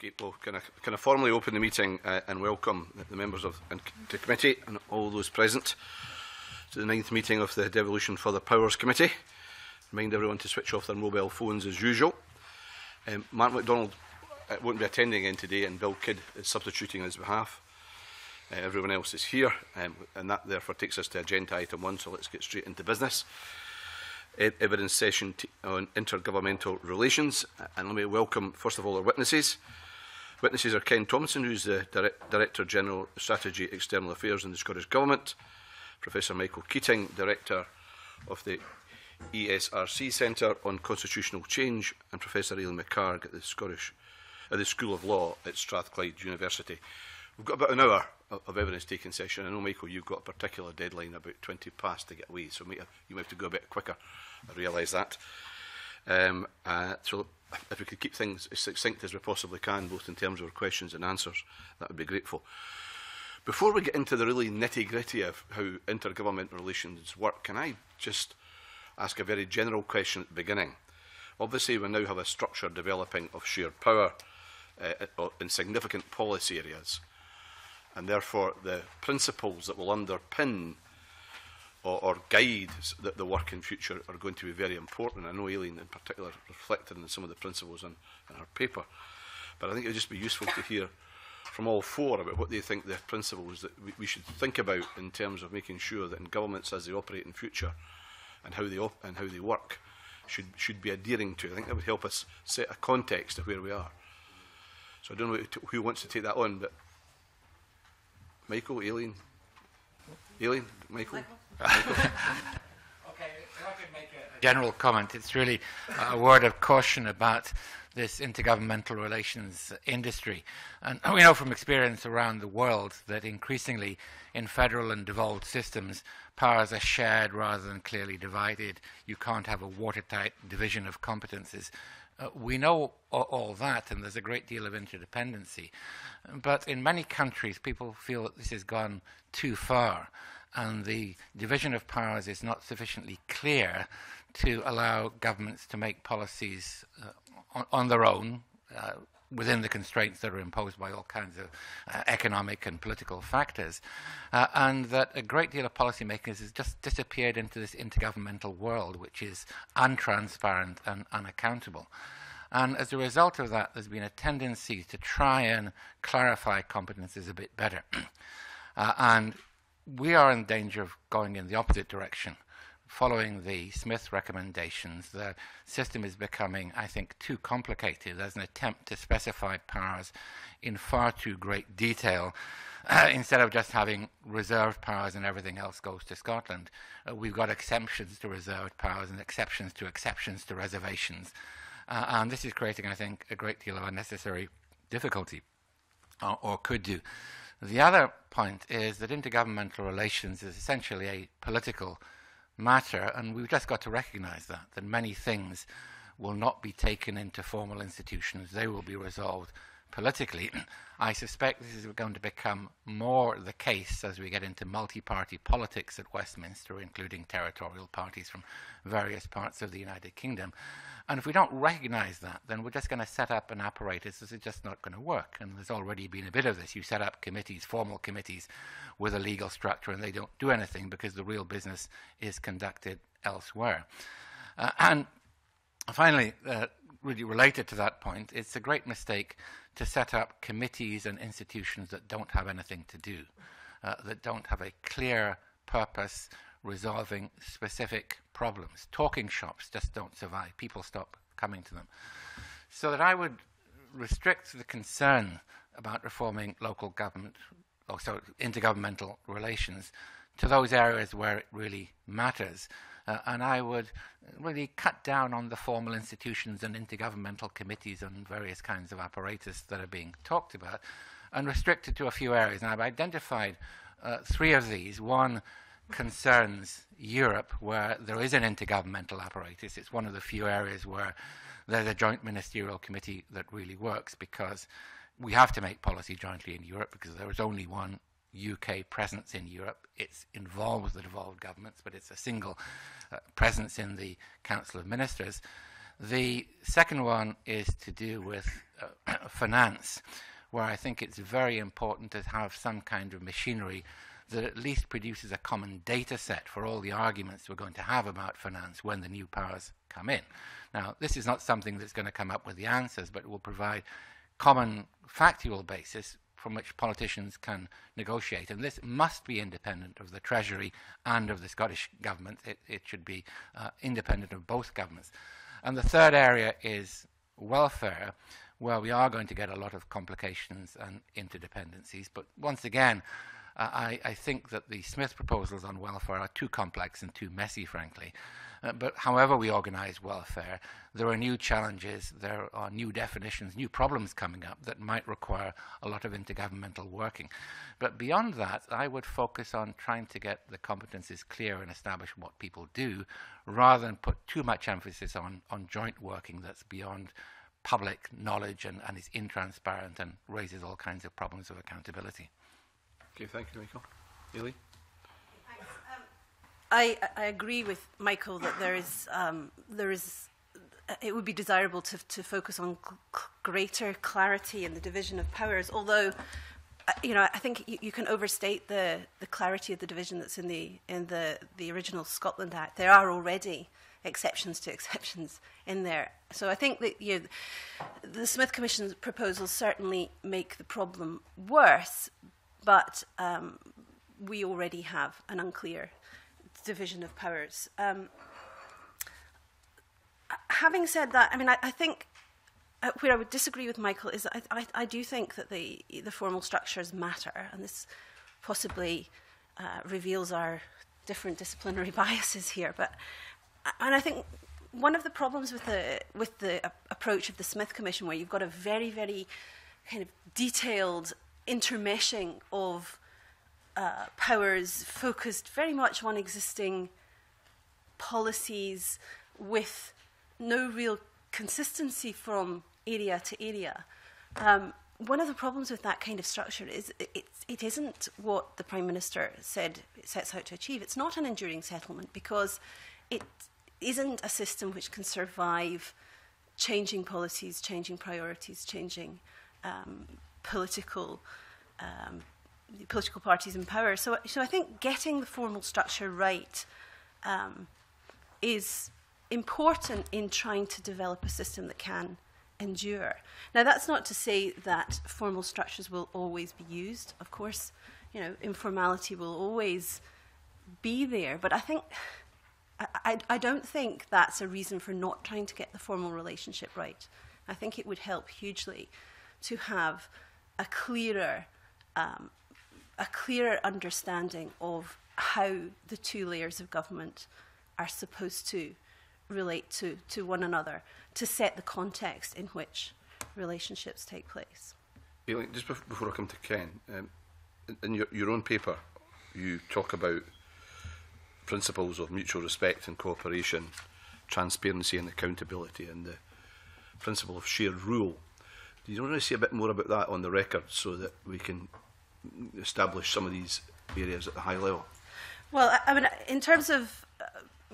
Okay, well, can I formally open the meeting and welcome the members of the committee and all those present to the 9th meeting of the Devolution Further Powers Committee. Remind everyone to switch off their mobile phones as usual. Mark MacDonald won't be attending in today, and Bill Kidd is substituting on his behalf. Everyone else is here, and that therefore takes us to agenda item 1, so let's get straight into business. Evidence session on intergovernmental relations, and let me welcome first of all our witnesses. Witnesses are Ken Thomson, who is the Director General Strategy External Affairs in the Scottish Government, Professor Michael Keating, Director of the ESRC Centre on Constitutional Change, and Professor Aileen McHarg at the School of Law at Strathclyde University. We've got about an hour of evidence-taking session. I know, Michael, you've got a particular deadline about 20 past to get away, so you might have to go a bit quicker. I realise that. So if we could keep things as succinct as we possibly can, both in terms of questions and answers, that would be grateful. Before we get into the really nitty-gritty of how intergovernmental relations work, can I just ask a very general question at the beginning? Obviously, we now have a structure developing of shared power in significant policy areas, and therefore the principles that will underpin or guide the work in future are going to be very important. I know Aileen in particular reflected on some of the principles in her paper, but I think it would just be useful to hear from all four about what they think the principles that we should think about in terms of making sure that in governments as they operate in future and how they work should be adhering to. I think that would help us set a context of where we are. So I don't know who wants to take that on, but Michael, Aileen? Aileen? Michael? Okay, if I could make a general comment. It's really a word of caution about this intergovernmental relations industry. And we know from experience around the world that increasingly in federal and devolved systems, powers are shared rather than clearly divided. You can't have a watertight division of competences. We know all that, and there's a great deal of interdependency. But in many countries, people feel that this has gone too far, and the division of powers is not sufficiently clear to allow governments to make policies on their own, within the constraints that are imposed by all kinds of economic and political factors, and that a great deal of policymakers has just disappeared into this intergovernmental world, which is untransparent and unaccountable. And as a result of that, there's been a tendency to try and clarify competences a bit better. And we are in danger of going in the opposite direction. Following the Smith recommendations, the system is becoming, I think, too complicated. There's an attempt to specify powers in far too great detail. Instead of just having reserved powers and everything else goes to Scotland, we've got exemptions to reserved powers and exceptions to reservations. And this is creating, I think, a great deal of unnecessary difficulty, or could do. The other point is that intergovernmental relations is essentially a political matter, and we've just got to recognize that many things will not be taken into formal institutions. They will be resolved politically. I suspect this is going to become more the case as we get into multi-party politics at Westminster, including territorial parties from various parts of the United Kingdom. And if we don't recognize that, then we're just going to set up an apparatus that's just not going to work. And there's already been a bit of this. You set up committees, formal committees, with a legal structure, and they don't do anything because the real business is conducted elsewhere. And finally, really related to that point, it's a great mistake to set up committees and institutions that don't have anything to do, that don't have a clear purpose resolving specific problems. Talking shops just don't survive. People stop coming to them. So that I would restrict the concern about reforming local government, or so intergovernmental relations, to those areas where it really matters. And I would really cut down on the formal institutions and intergovernmental committees and various kinds of apparatus that are being talked about, and restrict it to a few areas. And I've identified three of these. One concerns Europe, where there is an intergovernmental apparatus. It's one of the few areas where there's a joint ministerial committee that really works, because we have to make policy jointly in Europe, because there is only one UK presence in Europe. It's involved with the devolved governments, but it's a single presence in the Council of Ministers. The second one is to do with finance, where I think it's very important to have some kind of machinery that at least produces a common data set for all the arguments we're going to have about finance when the new powers come in. Now, this is not something that's going to come up with the answers, but it will provide common factual basis from which politicians can negotiate. And this must be independent of the Treasury and of the Scottish Government. It should be independent of both governments. And the third area is welfare, where we are going to get a lot of complications and interdependencies. But once again, I think that the Smith proposals on welfare are too complex and too messy, frankly. But however we organise welfare, there are new challenges, there are new definitions, new problems coming up that might require a lot of intergovernmental working. But beyond that, I would focus on trying to get the competencies clear and establish what people do, rather than put too much emphasis on joint working that's beyond public knowledge and is intransparent and raises all kinds of problems of accountability. Okay, thank you, Michael. Aileen? I agree with Michael that it would be desirable to focus on greater clarity in the division of powers, although I think you can overstate the clarity of the division that's in the original Scotland Act. There are already exceptions to exceptions in there. So I think that the Smith Commission's proposals certainly make the problem worse, but we already have an unclear division of powers. Having said that, I mean, I think where I would disagree with Michael is that I do think that the formal structures matter, and this possibly reveals our different disciplinary biases here. And I think one of the problems with the approach of the Smith Commission, where you've got a very, very kind of detailed intermeshing of powers focused very much on existing policies with no real consistency from area to area. One of the problems with that kind of structure is it isn't what the Prime Minister said it sets out to achieve. It's not an enduring settlement, because it isn't a system which can survive changing policies, changing priorities, changing political parties in power. So I think getting the formal structure right is important in trying to develop a system that can endure. Now, that's not to say that formal structures will always be used. Of course, informality will always be there. But I think I don't think that's a reason for not trying to get the formal relationship right. I think it would help hugely to have a clearer understanding of how the two layers of government are supposed to relate to one another, to set the context in which relationships take place. Aileen, just before I come to Ken, in your own paper, you talk about principles of mutual respect and cooperation, transparency and accountability, and the principle of shared rule. Do you want to say a bit more about that on the record so that we can establish some of these areas at the high level? Well, I mean, in terms of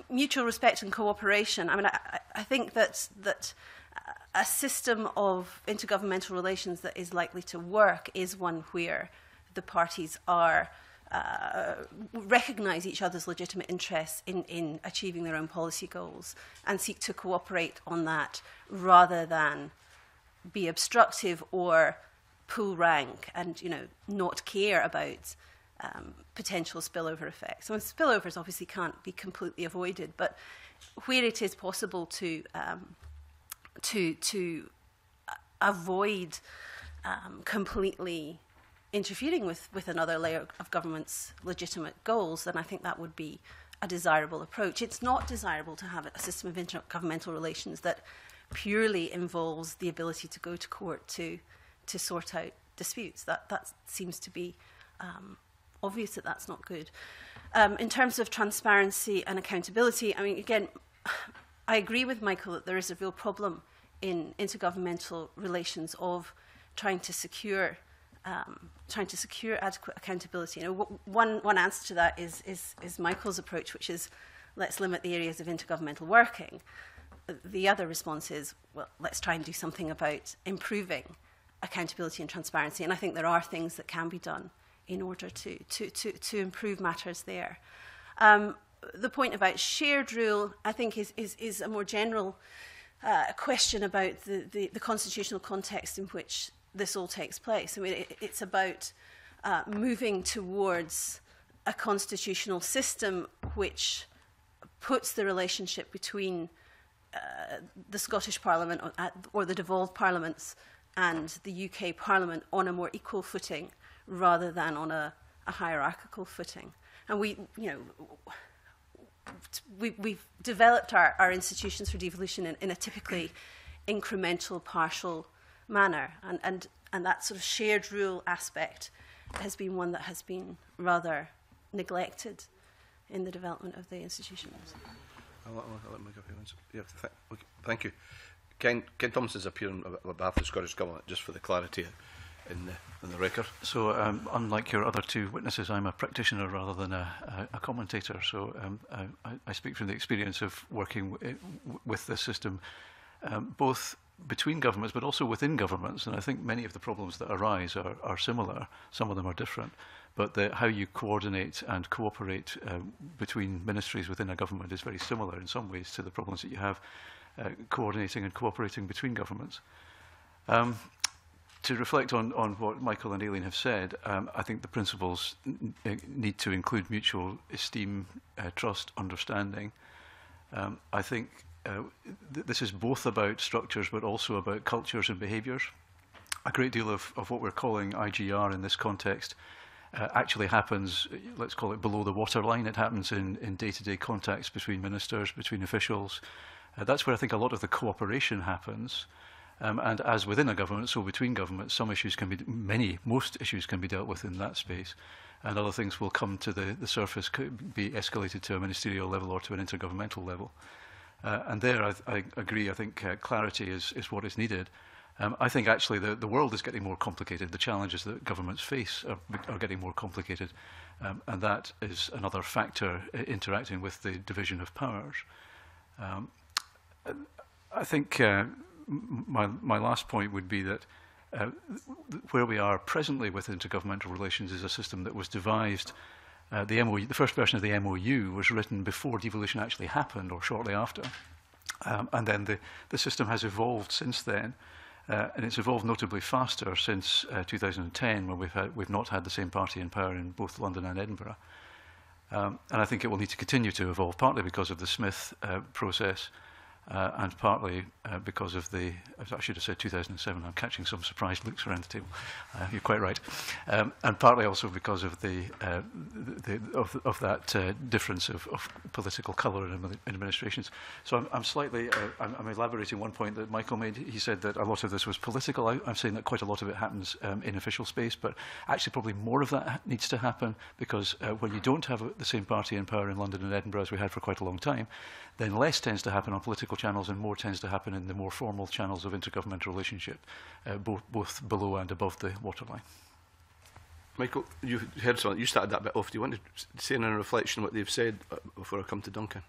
mutual respect and cooperation, I mean, I think that a system of intergovernmental relations that is likely to work is one where the parties are recognise each other's legitimate interests in achieving their own policy goals and seek to cooperate on that, rather than be obstructive or pull rank and not care about potential spillover effects. So spillovers obviously can't be completely avoided, but where it is possible to avoid completely interfering with another layer of government's legitimate goals, then I think that would be a desirable approach. It's not desirable to have a system of intergovernmental relations that purely involves the ability to go to court to sort out disputes. That seems to be obvious that that's not good. In terms of transparency and accountability, I mean, again, I agree with Michael that there is a real problem in intergovernmental relations of trying to secure adequate accountability. One answer to that is Michael's approach, which is let's limit the areas of intergovernmental working. the other response is, well, let's try and do something about improving accountability and transparency. And I think there are things that can be done in order to improve matters there. The point about shared rule, I think, is a more general question about the constitutional context in which this all takes place. I mean, it's about moving towards a constitutional system which puts the relationship between the Scottish Parliament or the devolved parliaments and the UK Parliament on a more equal footing rather than on a hierarchical footing. And we, you know, we've developed our institutions for devolution in a typically incremental, partial manner. And that sort of shared rule aspect has been one that has been rather neglected in the development of the institutions. I'll let Mike up here once. Yeah, thank you. Ken Thomson is appearing on behalf of the Scottish Government, just for the clarity in the record. So, unlike your other two witnesses, I'm a practitioner rather than a commentator. So, I speak from the experience of working with this system, both between governments but also within governments. And I think many of the problems that arise are similar. Some of them are different. But how you coordinate and cooperate between ministries within a government is very similar in some ways to the problems that you have coordinating and cooperating between governments. To reflect on what Michael and Aileen have said, I think the principles need to include mutual esteem, trust, understanding. I think this is both about structures but also about cultures and behaviours. A great deal of what we're calling IGR in this context actually happens, let's call it below the waterline. It happens in day-to-day contacts between ministers, between officials. That's where I think a lot of the cooperation happens. And as within a government, so between governments, some issues can be, most issues can be dealt with in that space. And other things will come to the surface, could be escalated to a ministerial level or to an intergovernmental level. And there I agree, I think clarity is what is needed. I think actually the world is getting more complicated. The challenges that governments face are getting more complicated. And that is another factor interacting with the division of powers. I think my last point would be that where we are presently with intergovernmental relations is a system that was devised. The first version of the MOU was written before devolution actually happened or shortly after. And then the system has evolved since then. And it's evolved notably faster since 2010, when we've not had the same party in power in both London and Edinburgh. And I think it will need to continue to evolve, partly because of the Smith process and partly because of the, I should have said 2007, I'm catching some surprised looks around the table, you're quite right, and partly also because of that difference of political colour in administrations. So I'm elaborating one point that Michael made. He said that a lot of this was political. I'm saying that quite a lot of it happens in official space, but actually probably more of that needs to happen, because when you don't have the same party in power in London and Edinburgh as we had for quite a long time, then less tends to happen on political channels and more tends to happen in the more formal channels of intergovernmental relationship, both below and above the waterline. Michael, you've heard something. You started that bit off. Do you want to say in a reflection what they've said before I come to Duncan?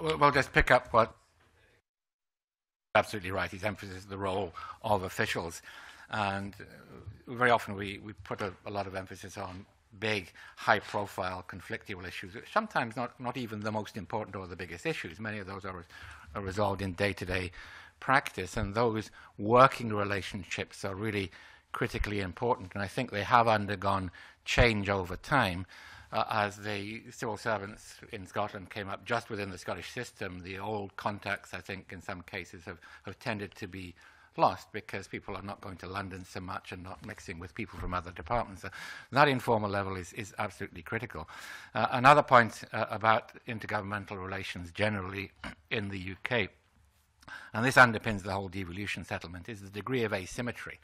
We'll just pick up what... Absolutely right. His emphasis is the role of officials. And very often we put a lot of emphasis on big, high-profile, conflictual issues, sometimes not even the most important or the biggest issues. Many of those are resolved in day-to-day practice, and those working relationships are really critically important, and I think they have undergone change over time. As the civil servants in Scotland came up just within the Scottish system, the old contacts, I think, in some cases have tended to be lost, because people are not going to London so much and not mixing with people from other departments. So that informal level is absolutely critical. Another point about intergovernmental relations generally in the UK, and this underpins the whole devolution settlement, is the degree of asymmetry,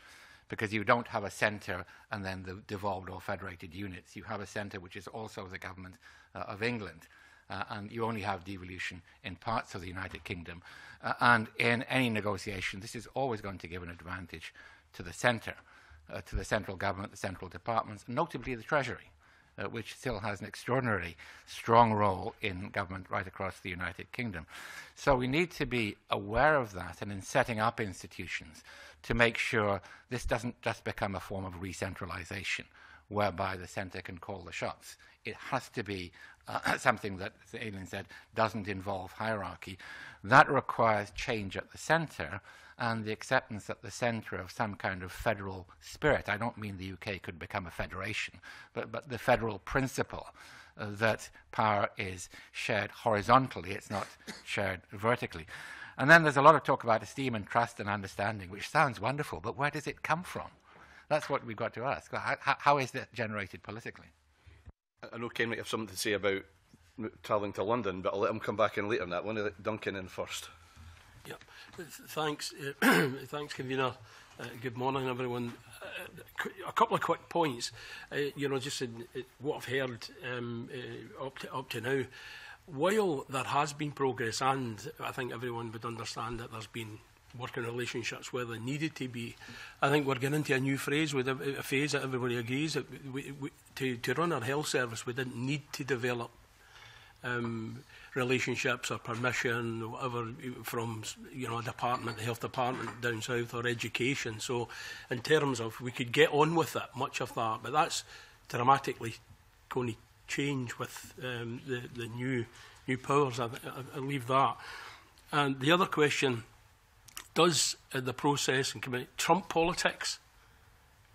because you don't have a centre and then the devolved or federated units. You have a centre which is also the government of England. And you only have devolution in parts of the United Kingdom. And in any negotiation, this is always going to give an advantage to the centre, to the central government, the central departments, notably the Treasury. which still has an extraordinarily strong role in government right across the United Kingdom. So we need to be aware of that, and in setting up institutions, to make sure this doesn't just become a form of re-centralisation, whereby the centre can call the shots. It has to be something that, as Aileen said, doesn't involve hierarchy. That requires change at the centre and the acceptance at the centre of some kind of federal spirit. I don't mean the UK could become a federation, but the federal principle that power is shared horizontally, it's not shared vertically. And then there's a lot of talk about esteem and trust and understanding, which sounds wonderful, but where does it come from? That's what we've got to ask. How is that generated politically? I know Ken might have something to say about travelling to London, but I'll let him come back in later on that. I want to let Duncan in first. Yeah. Thanks, thanks, Convener. Good morning, everyone. A couple of quick points. You know, just in what I've heard up to now. While there has been progress, and I think everyone would understand that there's been working relationships where they needed to be, I think we're getting into a new phase, with a phase that everybody agrees that to run our health service, we didn't need to develop relationships or permission or whatever from, you know, a department, the health department down south, or education. So in terms of, we could get on with that, much of that, but that's dramatically going to change with the new powers. I leave that. And the other question, does the process and committee trump politics?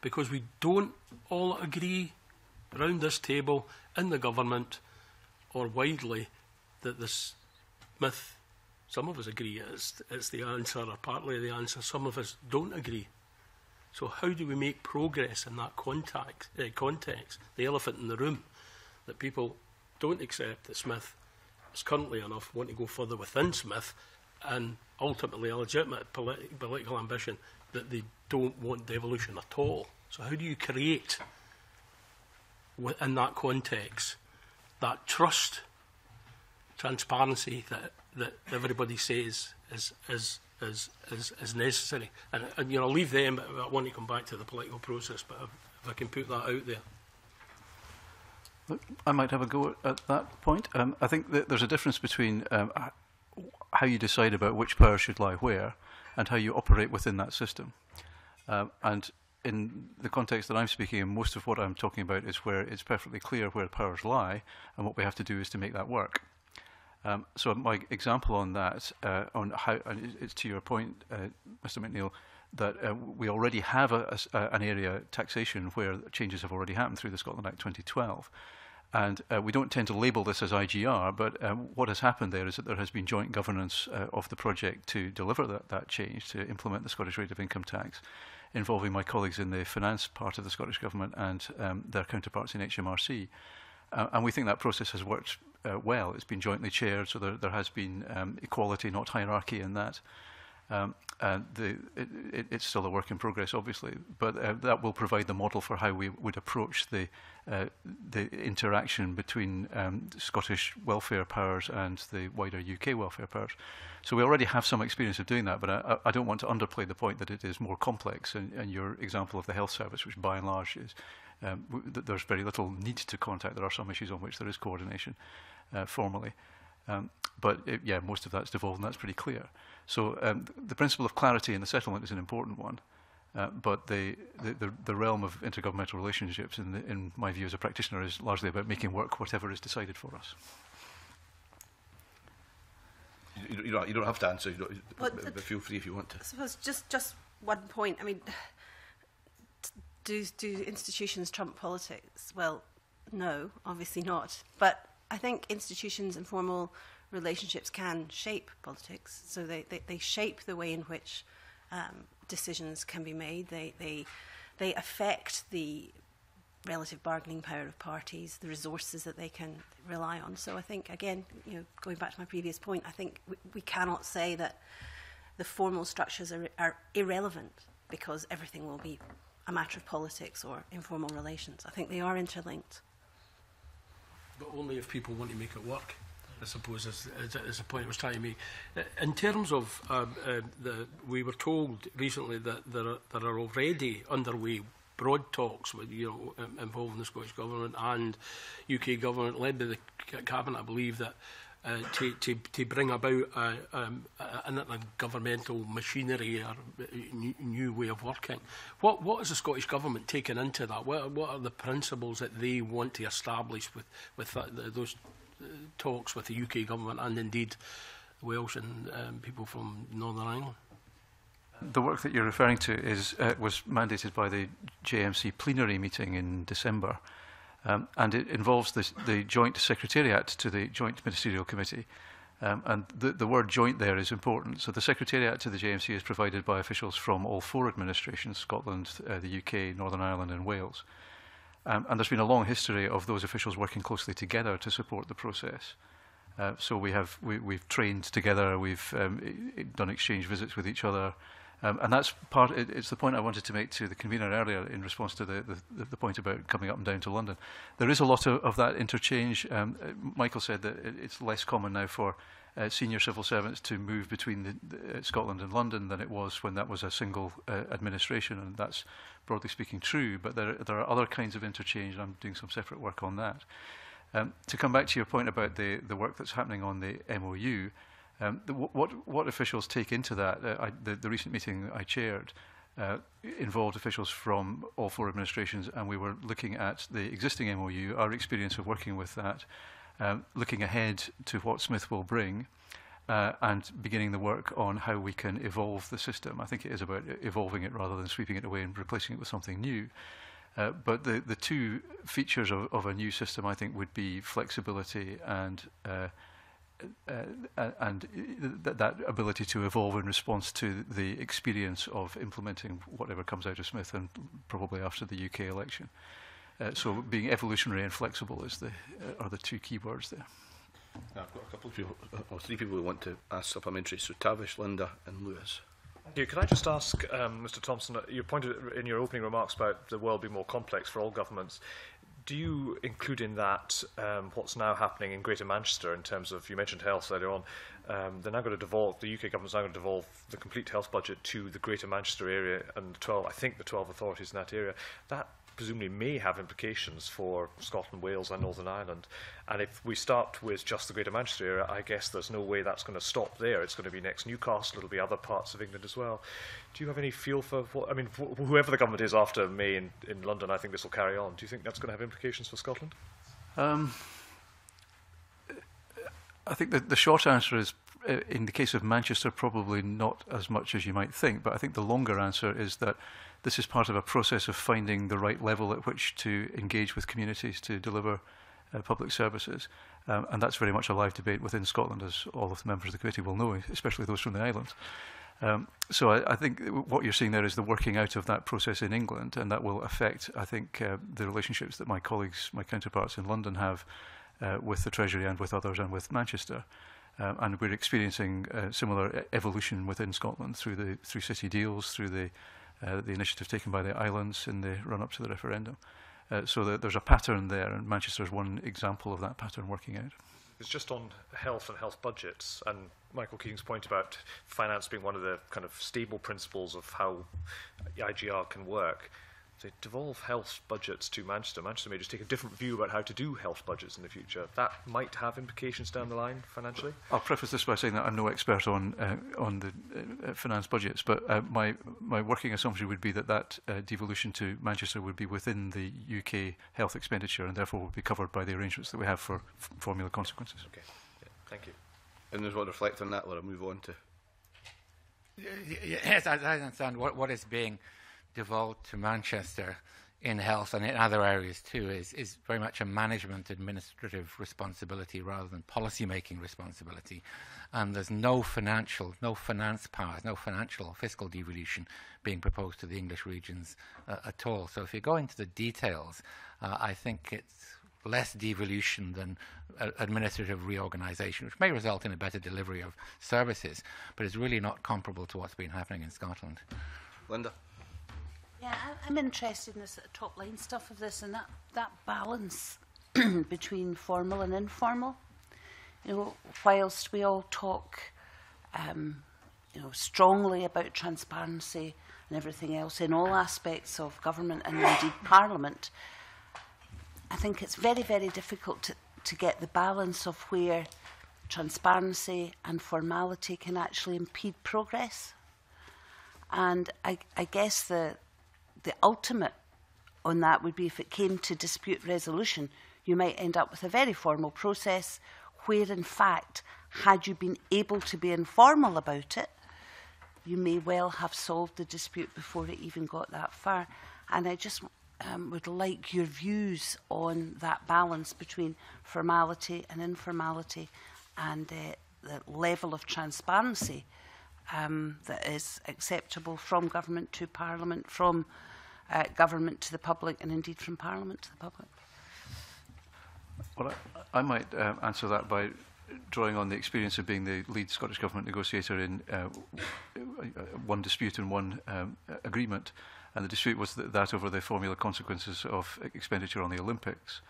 Because we don't all agree around this table, in the government or widely, that this myth, some of us agree it's the answer, or partly the answer, some of us don't agree. So how do we make progress in that context? The elephant in the room that people don't accept that Smith is currently enough, want to go further within Smith, and ultimately a legitimate political ambition that they don't want devolution at all. So how do you create, in that context, that trust, transparency that everybody says is necessary? And you know, I'll leave them, but I want to come back to the political process, but if I can put that out there. Look, I might have a go at that point. I think that there's a difference between how you decide about which power should lie where and how you operate within that system. And in the context that I'm speaking in, most of what I'm talking about is where it's perfectly clear where powers lie, and what we have to do is to make that work. So my example on that, on how, and it's to your point, Mr. McNeill, that we already have an area, taxation, where changes have already happened through the Scotland Act 2012. And we don't tend to label this as IGR, but what has happened there is that there has been joint governance of the project to deliver that change, to implement the Scottish rate of income tax, involving my colleagues in the finance part of the Scottish Government and their counterparts in HMRC. And we think that process has worked well. It's been jointly chaired, so there has been equality, not hierarchy in that. And it's still a work in progress, obviously, but that will provide the model for how we would approach the interaction between Scottish welfare powers and the wider UK welfare powers. So we already have some experience of doing that, but I don't want to underplay the point that it is more complex. And your example of the health service, which by and large is, there's very little need to contact. There are some issues on which there is coordination formally. But most of that's devolved, and that's pretty clear. So the principle of clarity in the settlement is an important one, but the realm of intergovernmental relationships, in my view as a practitioner, is largely about making work whatever is decided for us. You don't have to answer, but feel free if you want to. I suppose just one point. I mean, do institutions trump politics? Well, no, obviously not. But I think institutions and formal relationships can shape politics, so they shape the way in which decisions can be made. They affect the relative bargaining power of parties, the resources that they can rely on. So I think, again, you know, going back to my previous point, I think we cannot say that the formal structures are irrelevant because everything will be a matter of politics or informal relations. I think they are interlinked. But only if people want to make it work, I suppose, is the point I was trying to make. In terms of, we were told recently that there are already underway broad talks with, you know, involving the Scottish Government and UK Government, led by the Cabinet, I believe, that to bring about a governmental machinery or new way of working. What is the Scottish Government taking into that? What are the principles that they want to establish with those talks with the UK Government and indeed Welsh and people from Northern Ireland? The work that you're referring to is was mandated by the JMC plenary meeting in December, and it involves the joint secretariat to the Joint Ministerial Committee, and the word joint there is important. So the secretariat to the JMC is provided by officials from all four administrations: Scotland, the UK, Northern Ireland and Wales. And there's been a long history of those officials working closely together to support the process. So we've trained together, we've done exchange visits with each other, and that's part. It's the point I wanted to make to the convener earlier in response to the point about coming up and down to London. There is a lot of that interchange. Michael said that it's less common now for senior civil servants to move between Scotland and London than it was when that was a single administration, and that's broadly speaking true, but there are other kinds of interchange, and I'm doing some separate work on that. To come back to your point about the work that's happening on the MOU, what officials take into that, the recent meeting I chaired involved officials from all four administrations, and we were looking at the existing MOU, our experience of working with that, looking ahead to what Smith will bring, and beginning the work on how we can evolve the system. I think it is about evolving it rather than sweeping it away and replacing it with something new. But the two features of a new system, I think, would be flexibility and that ability to evolve in response to the experience of implementing whatever comes out of Smith, and probably after the UK election. So being evolutionary and flexible is are the two key words there. Now, I've got a couple of people, or three people who want to ask supplementary. So Tavish, Linda and Lewis. Can I just ask, Mr Thomson, you pointed in your opening remarks about the world being more complex for all governments. Do you include in that what's now happening in Greater Manchester in terms of, you mentioned health earlier on, they're now going to devolve, the UK government's now going to devolve the complete health budget to the Greater Manchester area and the 12 authorities in that area. That presumably may have implications for Scotland, Wales and Northern Ireland. And if we start with just the Greater Manchester area, I guess there's no way that's going to stop there. It's going to be next Newcastle, it'll be other parts of England as well. Do you have any feel for what, I mean, whoever the government is after May in London, I think this will carry on. Do you think that's going to have implications for Scotland? I think that the short answer is, in the case of Manchester, probably not as much as you might think, but I think the longer answer is that this is part of a process of finding the right level at which to engage with communities to deliver public services. And that's very much a live debate within Scotland, as all of the members of the committee will know, especially those from the islands. So I think what you're seeing there is the working out of that process in England, and that will affect, I think, the relationships that my colleagues, my counterparts in London have with the Treasury and with others and with Manchester. And we're experiencing similar evolution within Scotland through city deals, through the initiative taken by the islands in the run-up to the referendum. So there's a pattern there, and Manchester is one example of that pattern working out. It's just on health and health budgets, and Michael Keating's point about finance being one of the kind of stable principles of how IGR can work. They devolve health budgets to Manchester. Manchester may just take a different view about how to do health budgets in the future. That might have implications down the line financially. I'll preface this by saying that I'm no expert on the finance budgets, but my working assumption would be that that devolution to Manchester would be within the UK health expenditure, and therefore would be covered by the arrangements that we have for formula consequences. Okay, yeah, thank you. And there's one reflect on that, let us move on to. Yes, I understand what is being devolved to Manchester in health and in other areas too is very much a management administrative responsibility rather than policy making responsibility, and there's no fiscal devolution being proposed to the English regions at all. So if you go into the details, I think it's less devolution than administrative reorganisation, which may result in a better delivery of services, but it's really not comparable to what's been happening in Scotland. Linda. Yeah, I'm interested in this top line stuff of this, and that balance between formal and informal. You know, whilst we all talk, you know, strongly about transparency and everything else in all aspects of government and indeed Parliament, I think it's very, very difficult to get the balance of where transparency and formality can actually impede progress. And I guess the ultimate on that would be if it came to dispute resolution, you might end up with a very formal process where, in fact, had you been able to be informal about it, you may well have solved the dispute before it even got that far. And I just would like your views on that balance between formality and informality and the level of transparency that is acceptable from government to Parliament, from government to the public, and indeed from Parliament to the public. Well, I might answer that by drawing on the experience of being the lead Scottish Government negotiator in one dispute and one agreement. And the dispute was that over the formula consequences of expenditure on the Olympics.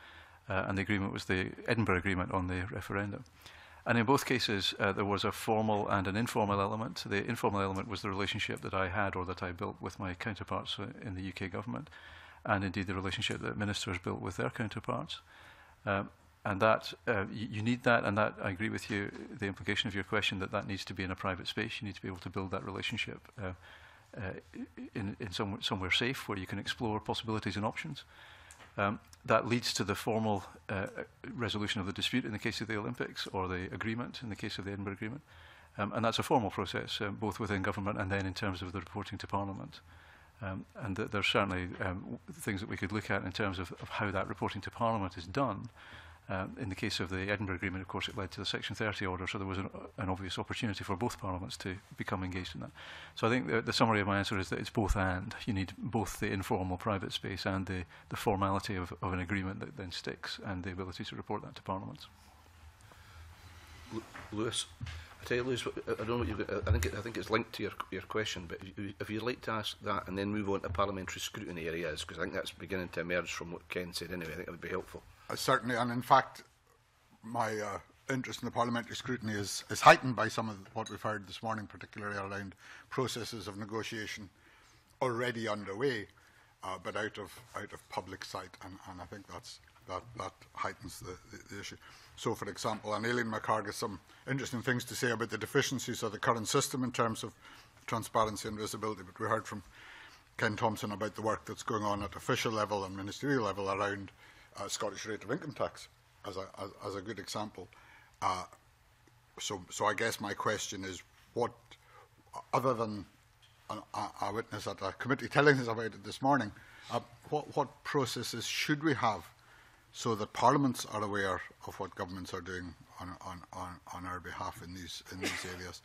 And the agreement was the Edinburgh Agreement on the referendum. And in both cases, there was a formal and an informal element. The informal element was the relationship that I had or that I built with my counterparts in the UK government, and indeed the relationship that ministers built with their counterparts. And that you need that, and that I agree with you, the implication of your question, that that needs to be in a private space. You need to be able to build that relationship in somewhere safe where you can explore possibilities and options. That leads to the formal resolution of the dispute in the case of the Olympics, or the agreement in the case of the Edinburgh Agreement. And that's a formal process, both within government and then in terms of the reporting to Parliament. And there's certainly things that we could look at in terms of how that reporting to Parliament is done. In the case of the Edinburgh Agreement, of course, it led to the Section 30 order, so there was an obvious opportunity for both Parliaments to become engaged in that. So I think the summary of my answer is that it's both and. You need both the informal private space and the formality of an agreement that then sticks, and the ability to report that to Parliaments. Lewis? I tell you, Lewis, I don't know what you've got. I think it's linked to your question, but if you'd like to ask that and then move on to parliamentary scrutiny areas, because I think that's beginning to emerge from what Ken said anyway, I think that would be helpful. Certainly, and in fact, my interest in the parliamentary scrutiny is heightened by some of what we've heard this morning, particularly around processes of negotiation already underway, but out of public sight, and I think that heightens the issue. So, for example, and Aileen McHarg has some interesting things to say about the deficiencies of the current system in terms of transparency and visibility, but we heard from Ken Thomson about the work that's going on at official level and ministerial level around Scottish rate of income tax as a good example. So I guess my question is, what, other than a witness at a committee telling us about it this morning, what processes should we have so that parliaments are aware of what governments are doing on our behalf in these areas,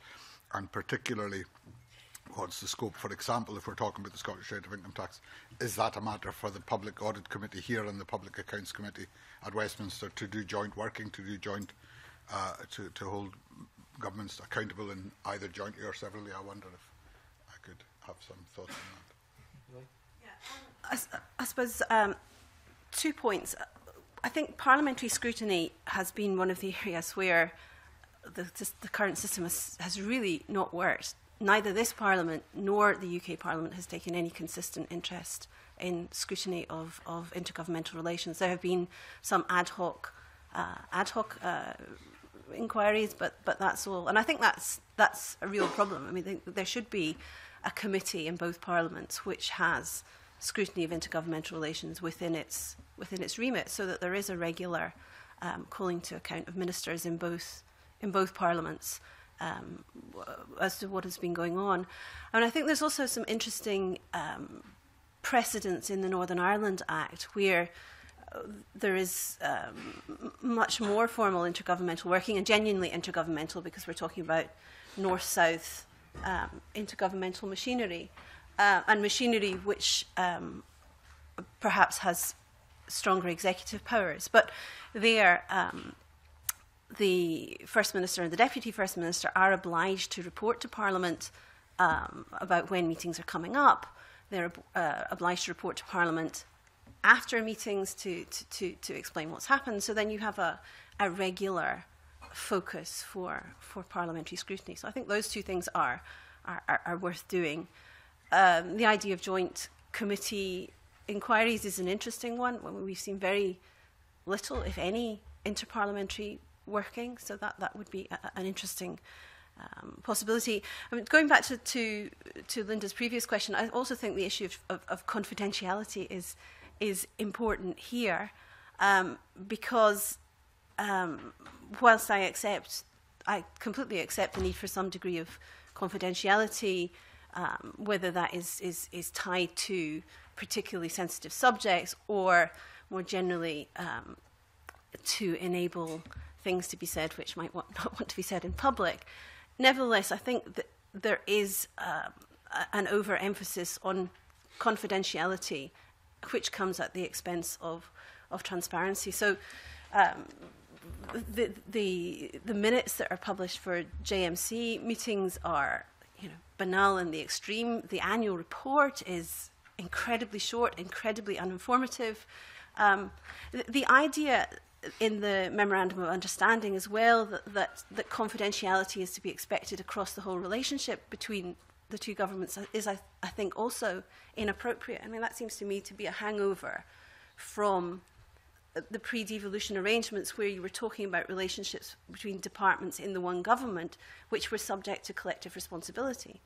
and particularly, what's the scope? For example, if we're talking about the Scottish rate of income tax, is that a matter for the Public Audit Committee here and the Public Accounts Committee at Westminster to do joint working, to do joint, to hold governments accountable in either jointly or severally? I wonder if I could have some thoughts on that. Yeah, I suppose 2 points. I think parliamentary scrutiny has been one of the areas where the current system has really not worked. Neither this Parliament nor the UK Parliament has taken any consistent interest in scrutiny of intergovernmental relations. There have been some ad hoc inquiries, but that's all. And I think that's a real problem. I mean, there should be a committee in both Parliaments which has scrutiny of intergovernmental relations within its remit, so that there is a regular calling to account of ministers in both Parliaments, as to what has been going on. And I think there's also some interesting precedents in the Northern Ireland Act, where there is much more formal intergovernmental working, and genuinely intergovernmental, because we're talking about north-south intergovernmental machinery, and machinery which perhaps has stronger executive powers. But there, the First Minister and the Deputy First Minister are obliged to report to Parliament about when meetings are coming up. They're obliged to report to Parliament after meetings to explain what's happened. So then you have a regular focus for parliamentary scrutiny. So I think those two things are worth doing. The idea of joint committee inquiries is an interesting one. We've seen very little, if any, interparliamentary working, so that would be an interesting possibility. I mean, going back to Linda's previous question, I also think the issue of confidentiality is important here, because whilst I completely accept the need for some degree of confidentiality, whether that is tied to particularly sensitive subjects or more generally to enable things to be said which might not want to be said in public. Nevertheless, I think that there is an overemphasis on confidentiality, which comes at the expense of transparency. So the minutes that are published for JMC meetings are, you know, banal in the extreme. The annual report is incredibly short, incredibly uninformative. The idea in the Memorandum of Understanding as well that confidentiality is to be expected across the whole relationship between the two governments is, I think, also inappropriate. I mean, that seems to me to be a hangover from the pre-devolution arrangements where you were talking about relationships between departments in the one government, which were subject to collective responsibility.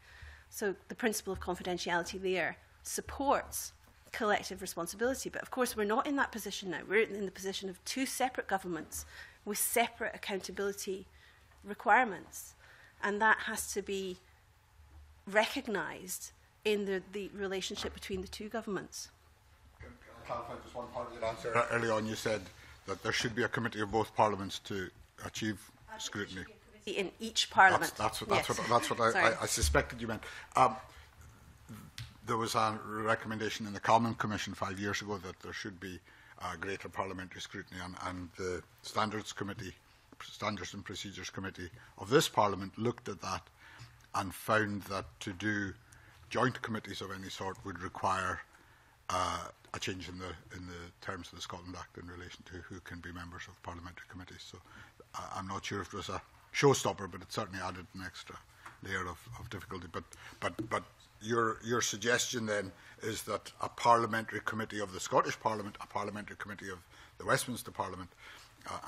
So the principle of confidentiality there supports collective responsibility. But of course, we're not in that position now. We're in the position of two separate governments with separate accountability requirements. And that has to be recognised in the relationship between the two governments. Can I clarify just one part of your answer? Early on you said that there should be a committee of both parliaments to achieve scrutiny. In each parliament. That's what I suspected you meant. There was a recommendation in the Common Commission 5 years ago that there should be greater parliamentary scrutiny, and the Standards and Procedures Committee of this Parliament looked at that and found that to do joint committees of any sort would require a change in the terms of the Scotland Act in relation to who can be members of parliamentary committees. So I'm not sure if it was a showstopper, but it certainly added an extra layer of difficulty. But your suggestion then is that a parliamentary committee of the Scottish Parliament, a parliamentary committee of the Westminster Parliament,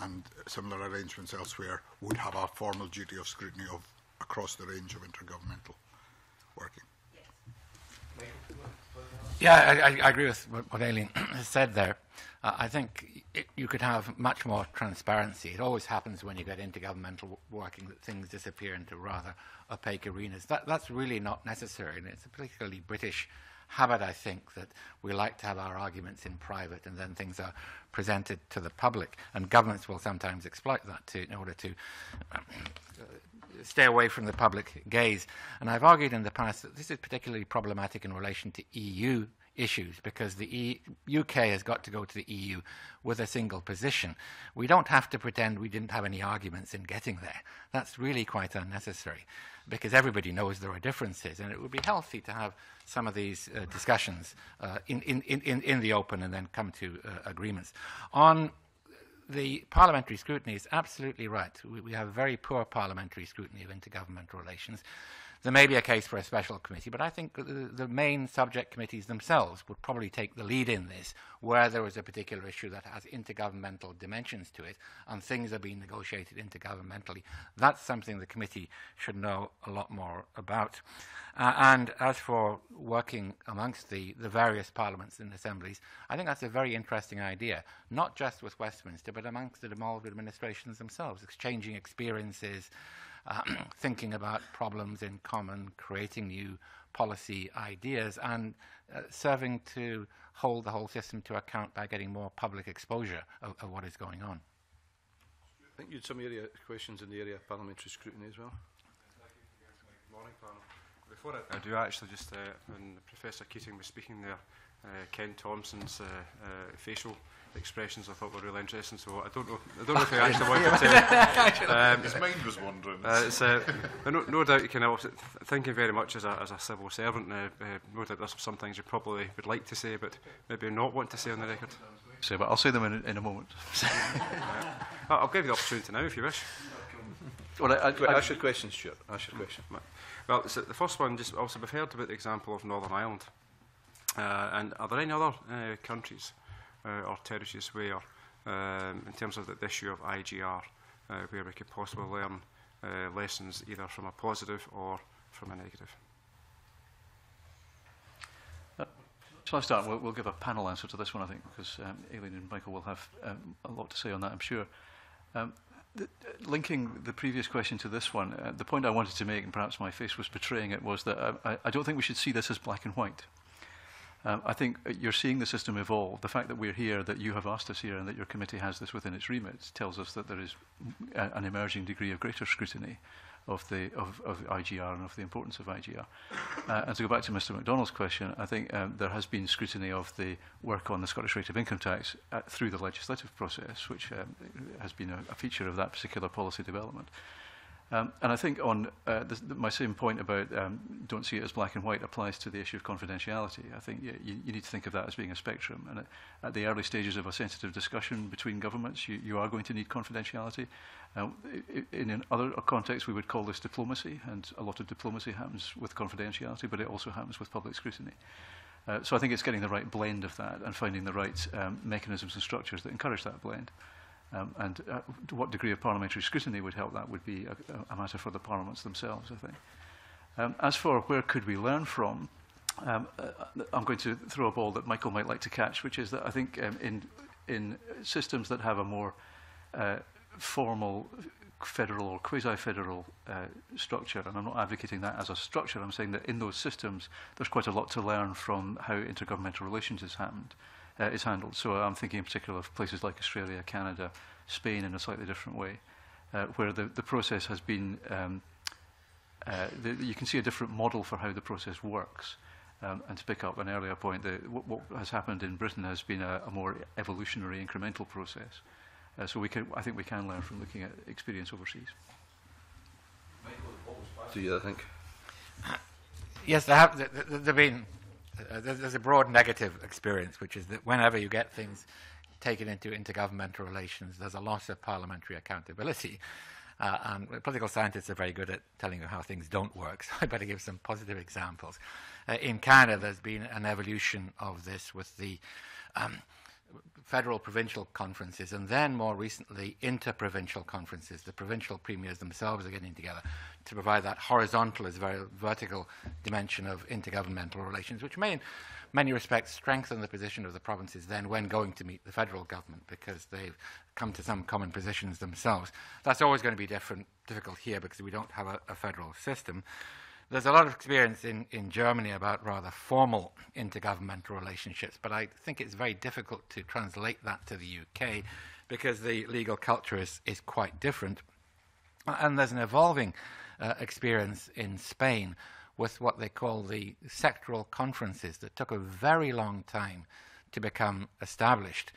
and similar arrangements elsewhere would have a formal duty of scrutiny of across the range of intergovernmental working. Yeah, I agree with what Aileen has said there. I think you could have much more transparency. It always happens when you get intergovernmental working that things disappear into rather opaque arenas. That's really not necessary, and it's a particularly British habit, I think, that we like to have our arguments in private and then things are presented to the public, and governments will sometimes exploit that in order to stay away from the public gaze. And I've argued in the past that this is particularly problematic in relation to EU issues, because the UK has got to go to the EU with a single position. We don't have to pretend we didn't have any arguments in getting there. That's really quite unnecessary, because everybody knows there are differences, and it would be healthy to have some of these discussions in the open and then come to agreements. On the parliamentary scrutiny is absolutely right. We have very poor parliamentary scrutiny of intergovernmental relations. There may be a case for a special committee, but I think the main subject committees themselves would probably take the lead in this, where there is a particular issue that has intergovernmental dimensions to it, and things are being negotiated intergovernmentally. That's something the committee should know a lot more about. And as for working amongst the various parliaments and assemblies, I think that's a very interesting idea, not just with Westminster, but amongst the devolved administrations themselves, exchanging experiences, thinking about problems in common, creating new policy ideas, and serving to hold the whole system to account by getting more public exposure of what is going on. I think you had some questions in the area of parliamentary scrutiny as well. Good morning, panel. Before I do, actually, just when Professor Keating was speaking there, Ken Thomson's facial expressions I thought were really interesting, so I don't know if I actually wanted to. His mind was wandering. No doubt you can. Thinking very much as a civil servant, no doubt there's some things you probably would like to say, but maybe not want to say on the record. So, but I'll say them in a moment. I'll give you the opportunity now if you wish. Well, ask your question, Stuart. Ask your question. Well, so the first one, just also we've heard about the example of Northern Ireland. And are there any other countries or territories where, in terms of the issue of IGR, where we could possibly learn lessons either from a positive or from a negative? Shall I start? We'll give a panel answer to this one, I think, because Aileen and Michael will have a lot to say on that, I'm sure. Linking the previous question to this one, the point I wanted to make, and perhaps my face was betraying it, was that I don't think we should see this as black and white. I think you're seeing the system evolve. The fact that we're here, that you have asked us here, and that your committee has this within its remit tells us that there is an emerging degree of greater scrutiny of IGR and of the importance of IGR. And to go back to Mr. MacDonald's question, I think there has been scrutiny of the work on the Scottish rate of income tax through the legislative process, which has been a feature of that particular policy development. And I think on my same point about don't see it as black and white applies to the issue of confidentiality. I think you need to think of that as being a spectrum. And at the early stages of a sensitive discussion between governments, you are going to need confidentiality. In other contexts, we would call this diplomacy, and a lot of diplomacy happens with confidentiality, but it also happens with public scrutiny. So I think it's getting the right blend of that and finding the right mechanisms and structures that encourage that blend. And to what degree of parliamentary scrutiny would help that would be a matter for the parliaments themselves, I think. As for where could we learn from, I'm going to throw a ball that Michael might like to catch, which is that I think in systems that have a more formal federal or quasi-federal structure, and I'm not advocating that as a structure, I'm saying that in those systems there's quite a lot to learn from how intergovernmental relations has happened. Is handled. So I'm thinking in particular of places like Australia, Canada, Spain in a slightly different way, where the process has been, you can see a different model for how the process works. And to pick up an earlier point, what has happened in Britain has been a more evolutionary, incremental process. So I think we can learn from looking at experience overseas. Michael, what was back to you, I think? Yes, there have been. There's a broad negative experience, which is that whenever you get things taken into intergovernmental relations, there's a loss of parliamentary accountability. And political scientists are very good at telling you how things don't work, so I better give some positive examples. In Canada, there's been an evolution of this with the federal provincial conferences, and then more recently interprovincial conferences. The provincial premiers themselves are getting together to provide that horizontal as very vertical dimension of intergovernmental relations, which may in many respects strengthen the position of the provinces then when going to meet the federal government, because they've come to some common positions themselves. That's always going to be difficult here because we don't have a federal system. There's a lot of experience in Germany about rather formal intergovernmental relationships, but I think it's very difficult to translate that to the UK because the legal culture is quite different. And there's an evolving experience in Spain with what they call the sectoral conferences that took a very long time to become established.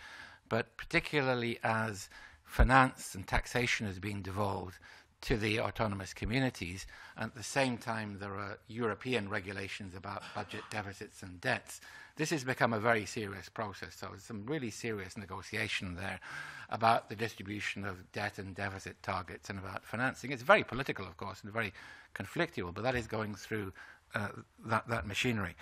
But particularly as finance and taxation has been devolved to the autonomous communities, and at the same time there are European regulations about budget deficits and debts. This has become a very serious process, so there's some really serious negotiation there about the distribution of debt and deficit targets and about financing. It's very political, of course, and very conflictual, but that is going through that machinery.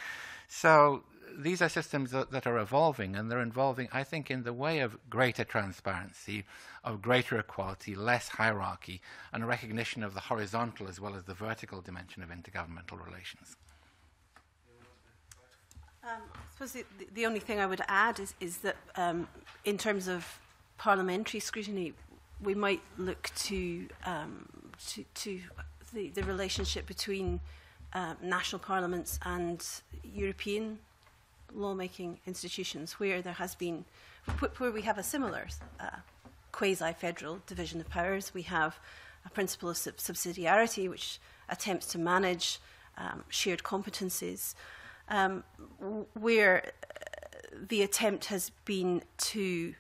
So these are systems that are evolving, and they're evolving, I think, in the way of greater transparency, of greater equality, less hierarchy, and a recognition of the horizontal as well as the vertical dimension of intergovernmental relations. I suppose the only thing I would add is that in terms of parliamentary scrutiny, we might look to the relationship between national parliaments and European lawmaking institutions, where there has been, where we have a similar quasi-federal division of powers. We have a principle of subsidiarity, which attempts to manage shared competencies, where the attempt has been to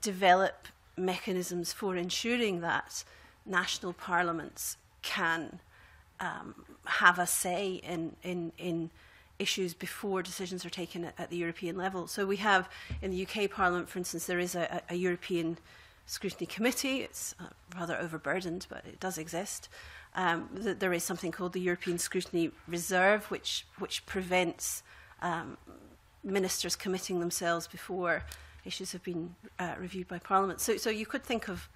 develop mechanisms for ensuring that national parliaments can have a say in issues before decisions are taken at the European level. So we have, in the UK Parliament, for instance, there is a European Scrutiny Committee. It's rather overburdened, but it does exist. There is something called the European Scrutiny Reserve, which prevents ministers committing themselves before issues have been reviewed by Parliament. So you could think of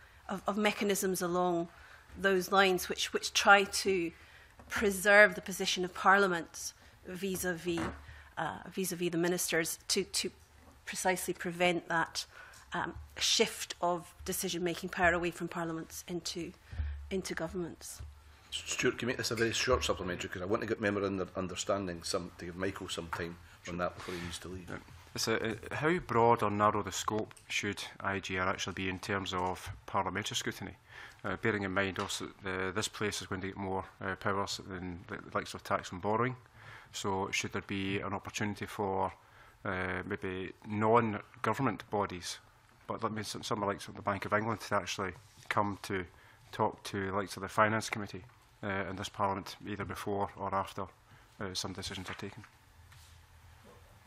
mechanisms along those lines which try to preserve the position of Parliament vis-à-vis the ministers to precisely prevent that shift of decision-making power away from parliaments into governments. Stuart, can you make this a very short supplementary, because I want to get member in their understanding to give Michael some time on that before he needs to leave. How broad or narrow the scope should IGR actually be in terms of parliamentary scrutiny? Bearing in mind also that this place is going to get more powers than the likes of tax and borrowing, so should there be an opportunity for maybe non-government bodies, but that means some of the likes of the Bank of England to actually come to talk to the likes of the Finance Committee in this Parliament, either before or after some decisions are taken?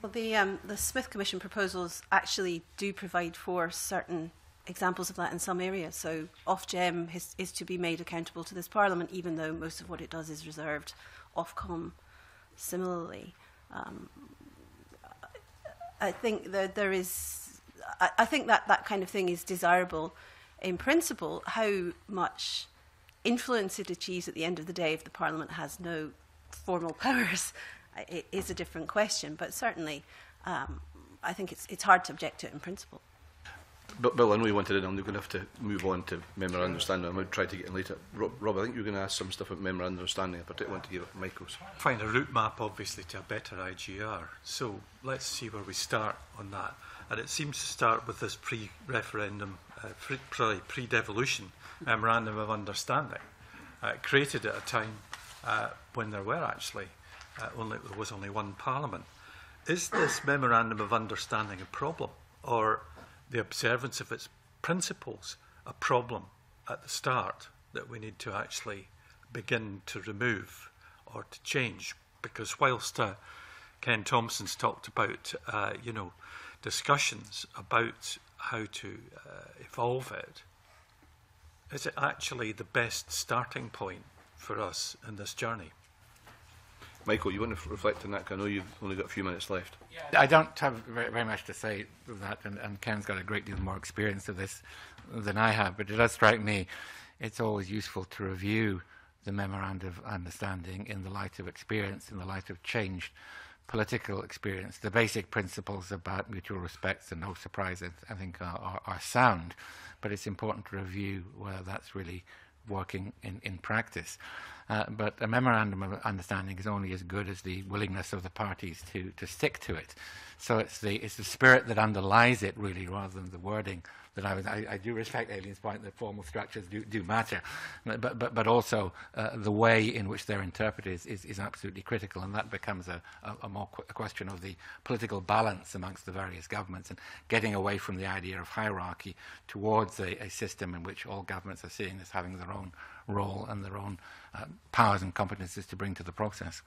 Well, the Smith Commission proposals actually do provide for certain examples of that in some areas. So Ofgem is to be made accountable to this Parliament, even though most of what it does is reserved. Ofcom, similarly. I think that there is, I think that that kind of thing is desirable in principle. How much influence it achieves at the end of the day, if the Parliament has no formal powers, it is a different question. But certainly, I think it's hard to object to it in principle. But Bill, I know you wanted in. I'm going to have to move on to memorandum understanding. I'm going to try to get in later. Rob, I think you're going to ask some stuff about memorandum understanding. I particularly want to give it Michael's. Find a route map, obviously, to a better IGR. So let's see where we start on that. And it seems to start with this pre-referendum, pre-devolution memorandum of understanding, created at a time when there were actually there was only one Parliament. Is this memorandum of understanding a problem, or the observance of its principles a problem at the start that we need to actually begin to remove or to change? Because whilst Ken Thomson's talked about you know, discussions about how to evolve it, is it actually the best starting point for us in this journey? Michael, you want to reflect on that, because I know you've only got a few minutes left. Yeah, I don't have very much to say on that, and Ken's got a great deal more experience of this than I have, but it does strike me it's always useful to review the memorandum of understanding in the light of experience, in the light of changed political experience. The basic principles about mutual respect and no surprises, I think, are sound, but it's important to review whether that's really working in practice. But a memorandum of understanding is only as good as the willingness of the parties to stick to it. So it's the spirit that underlies it, really, rather than the wording. That I do respect Aileen's point that formal structures do matter, but also the way in which they're interpreted is absolutely critical, and that becomes a question of the political balance amongst the various governments and getting away from the idea of hierarchy towards a system in which all governments are seen as having their own role and their own powers and competences to bring to the process.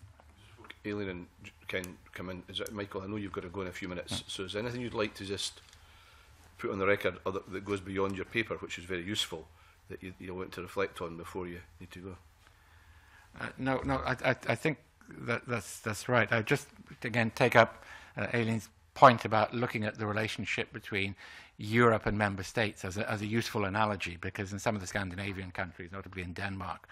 Aileen and Ken, come in. Is that, Michael, I know you've got to go in a few minutes, so is there anything you'd like to just put on the record that goes beyond your paper, which is very useful, that you want to reflect on before you need to go? No, I think that's right. I just, again, take up Aileen's point about looking at the relationship between Europe and member states as a useful analogy, because in some of the Scandinavian countries, notably in Denmark,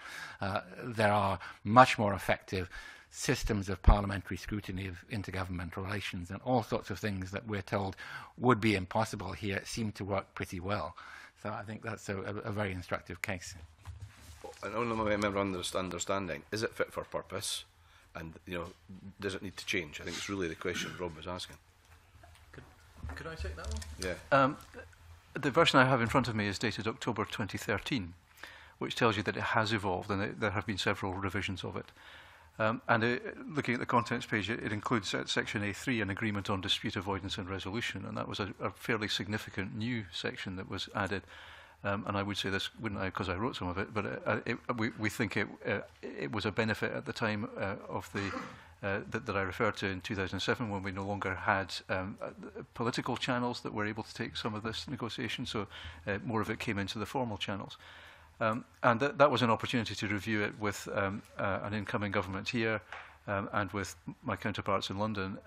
there are much more effective systems of parliamentary scrutiny of intergovernmental relations, and all sorts of things that we're told would be impossible here seem to work pretty well. So I think that's a very instructive case. And on the memorandum of understanding, is it fit for purpose, and does it need to change? I think it's really the question Rob was asking. Could I take that one? Yeah. The version I have in front of me is dated October 2013, which tells you that it has evolved and there have been several revisions of it. Looking at the contents page, it includes at section A3 an agreement on dispute avoidance and resolution, and that was a fairly significant new section that was added. And I would say this, wouldn't I, because I wrote some of it, but we think it was a benefit at the time of the that I referred to in 2007, when we no longer had political channels that were able to take some of this negotiation, so more of it came into the formal channels. And that was an opportunity to review it with an incoming government here and with my counterparts in London,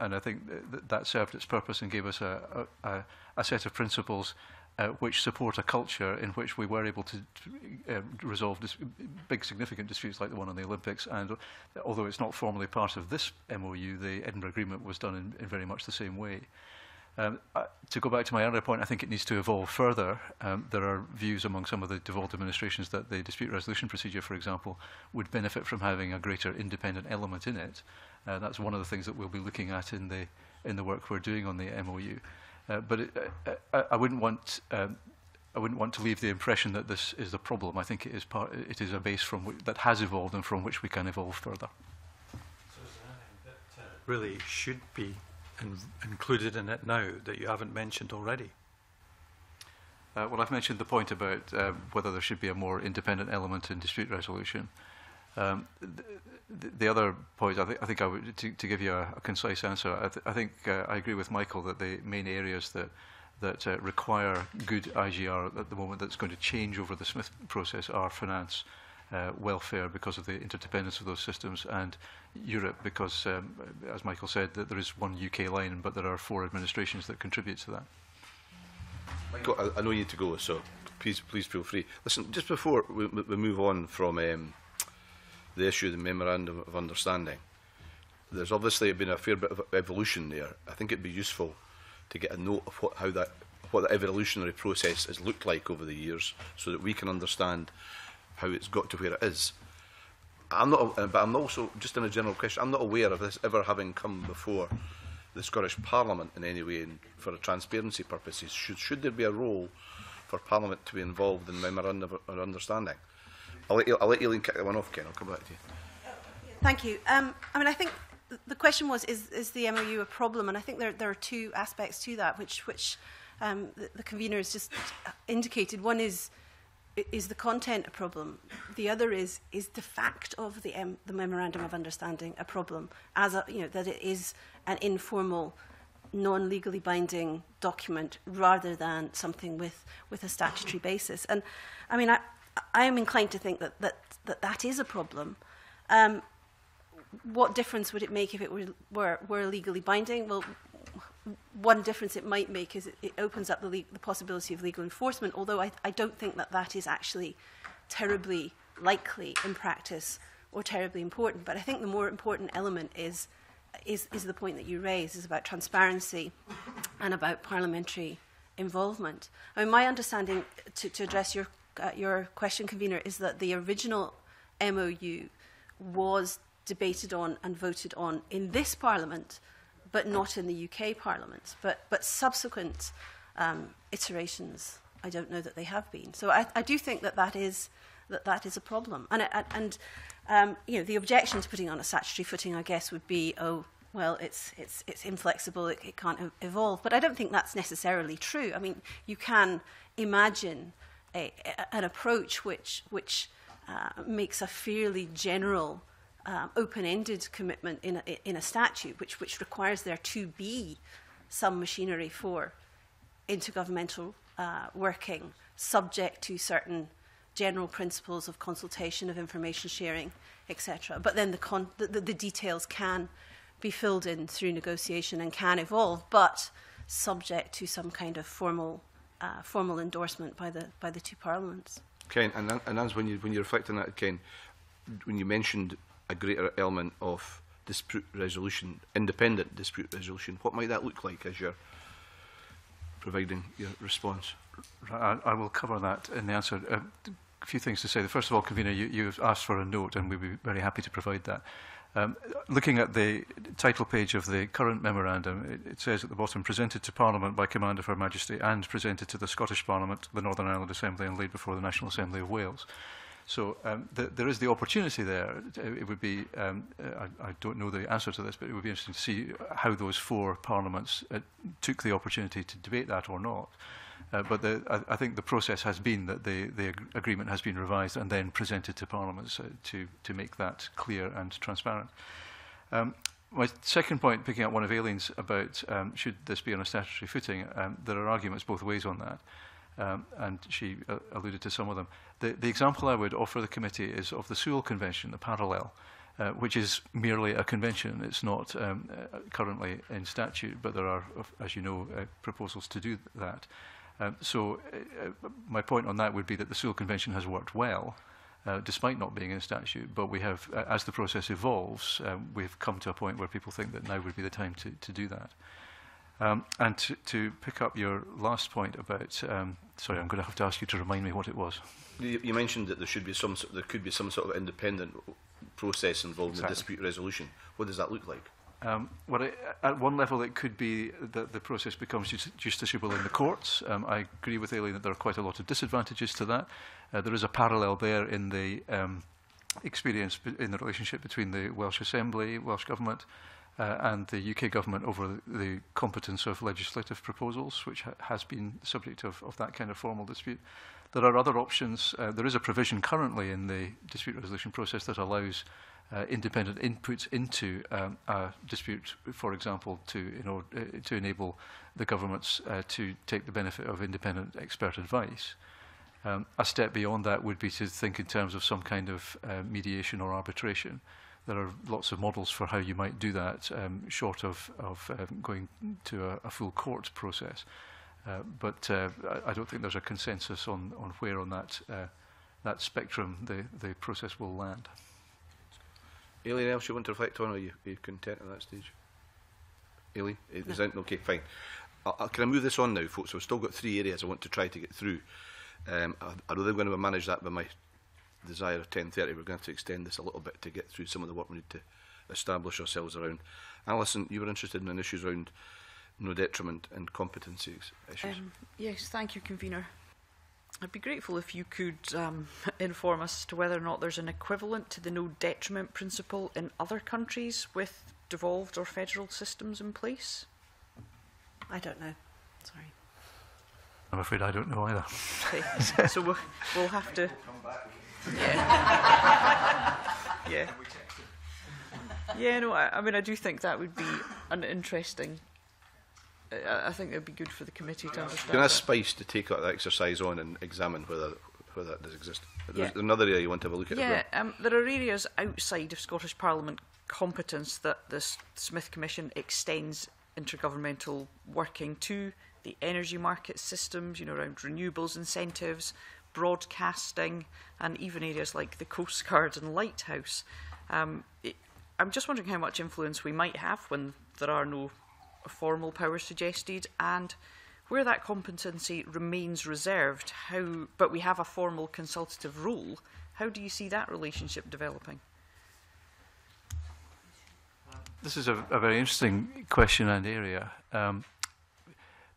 and I think that served its purpose and gave us a set of principles which support a culture in which we were able to resolve big significant disputes like the one on the Olympics. And although it's not formally part of this MOU, the Edinburgh Agreement was done in very much the same way. To go back to my earlier point, I think it needs to evolve further. There are views among some of the devolved administrations that the dispute resolution procedure, for example, would benefit from having a greater independent element in it. That's one of the things that we'll be looking at in the work we're doing on the MOU. But I wouldn't want to leave the impression that this is the problem. I think it is part. It is a base from which, that has evolved and from which we can evolve further. So is there anything that really should be included in it now that you haven't mentioned already? Well, I've mentioned the point about whether there should be a more independent element in dispute resolution. The other point, I think I would, to give you a concise answer, I agree with Michael that the main areas that require good IGR at the moment that's going to change over the Smith process are finance, welfare, because of the interdependence of those systems, and Europe, because, as Michael said, that there is one UK line, but there are four administrations that contribute to that. Michael, I know you need to go, so please feel free. Listen, just before we move on from the issue of the Memorandum of Understanding, there's obviously been a fair bit of evolution there. I think it'd be useful to get a note of what the evolutionary process has looked like over the years, so that we can understand how it's got to where it is. But I'm also, just in a general question, I'm not aware of this ever having come before the Scottish Parliament in any way, for transparency purposes. Should there be a role for Parliament to be involved in Memorandum of Understanding? I'll let Aileen kick that one off, Ken. I'll come back to you. Thank you. I mean, I think the question was, is the MOU a problem? And I think there are two aspects to that, which the convener has just indicated. One is the content a problem? The other is the fact of the Memorandum of Understanding a problem, as a, that it is an informal, non-legally binding document rather than something with a statutory basis. And I mean, I am inclined to think that is a problem. What difference would it make if it were legally binding? Well, one difference it might make is it opens up the possibility of legal enforcement, although I don't think that is actually terribly likely in practice or terribly important. But I think the more important element is the point that you raise, is about transparency and about parliamentary involvement. I mean, my understanding, to address your question, convener, is that the original MOU was debated on and voted on in this Parliament, but not in the UK Parliament. But subsequent iterations, I don't know that they have been. So I do think that is a problem. And the objection to putting on a statutory footing, I guess, would be, oh, well, it's inflexible, it can't evolve. But I don't think that's necessarily true. I mean, you can imagine an approach which makes a fairly general, open-ended commitment in a statute, which requires there to be some machinery for intergovernmental working, subject to certain general principles of consultation, of information sharing, etc. But then the details can be filled in through negotiation and can evolve, but subject to some kind of formal endorsement by the two parliaments. Ken, and as when you're reflecting that, Ken, when you mentioned a greater element of dispute resolution, independent dispute resolution, what might that look like as you're providing your response? I will cover that in the answer. A few things to say. First of all, convener, you've asked for a note, and we'd be very happy to provide that. Looking at the title page of the current memorandum, it says at the bottom, presented to Parliament by command of Her Majesty and presented to the Scottish Parliament, the Northern Ireland Assembly, and laid before the National Assembly of Wales. So there is the opportunity there. It would be, I don't know the answer to this, but it would be interesting to see how those four parliaments took the opportunity to debate that or not. But I think the process has been that the agreement has been revised and then presented to parliaments to make that clear and transparent. My second point, picking up one of Aileen's about should this be on a statutory footing, there are arguments both ways on that, and she alluded to some of them. The example I would offer the committee is of the Sewell Convention, the parallel, which is merely a convention. It's not currently in statute, but there are, as you know, proposals to do that. So my point on that would be that the Sewell Convention has worked well, despite not being in a statute, but we have, as the process evolves, we've come to a point where people think that now would be the time to do that. And to pick up your last point about, sorry, I'm going to have to ask you to remind me what it was. You mentioned that there should be there could be some sort of independent process involved in the dispute resolution. What does that look like? Well, at one level, it could be that the process becomes justiciable in the courts. I agree with Aileen that there are quite a lot of disadvantages to that. There is a parallel there in the experience in the relationship between the Welsh Assembly, Welsh Government, and the UK Government over the competence of legislative proposals, which has been the subject of that kind of formal dispute. There are other options. There is a provision currently in the dispute resolution process that allows independent inputs into a dispute, for example, to enable the governments to take the benefit of independent expert advice. A step beyond that would be to think in terms of some kind of mediation or arbitration. There are lots of models for how you might do that, short of going to a full court process. But I don't think there's a consensus on where on that spectrum the process will land. Aileen, else you want to reflect on, or are you content at that stage? Aileen? Is that okay? Fine. Can I move this on now, folks? So I've still got three areas I want to try to get through. I know they're going to manage that by my desire of 10:30. We're going to have to extend this a little bit to get through some of the work we need to establish ourselves around. Alison, you were interested in issues around no detriment and competency issues. Yes, thank you, convener. I'd be grateful if you could inform us as to whether or not there's an equivalent to the no detriment principle in other countries with devolved or federal systems in place. I don't know. Sorry. I'm afraid I don't know either. Okay. So we'll have to. Yeah. Yeah. Yeah. No, I mean, I do think that would be an interesting. I think it would be good for the committee to understand. Can I spice to take that exercise on and examine whether that does exist? Yeah. There's another area you want to have a look at. Yeah, there are areas outside of Scottish Parliament competence that the Smith Commission extends intergovernmental working to: the energy market systems, you know, around renewables incentives, broadcasting, and even areas like the Coast Guard and Lighthouse. I'm just wondering how much influence we might have when there are no formal power suggested, and where that competency remains reserved, but we have a formal consultative role. How do you see that relationship developing? This is a very interesting question and area,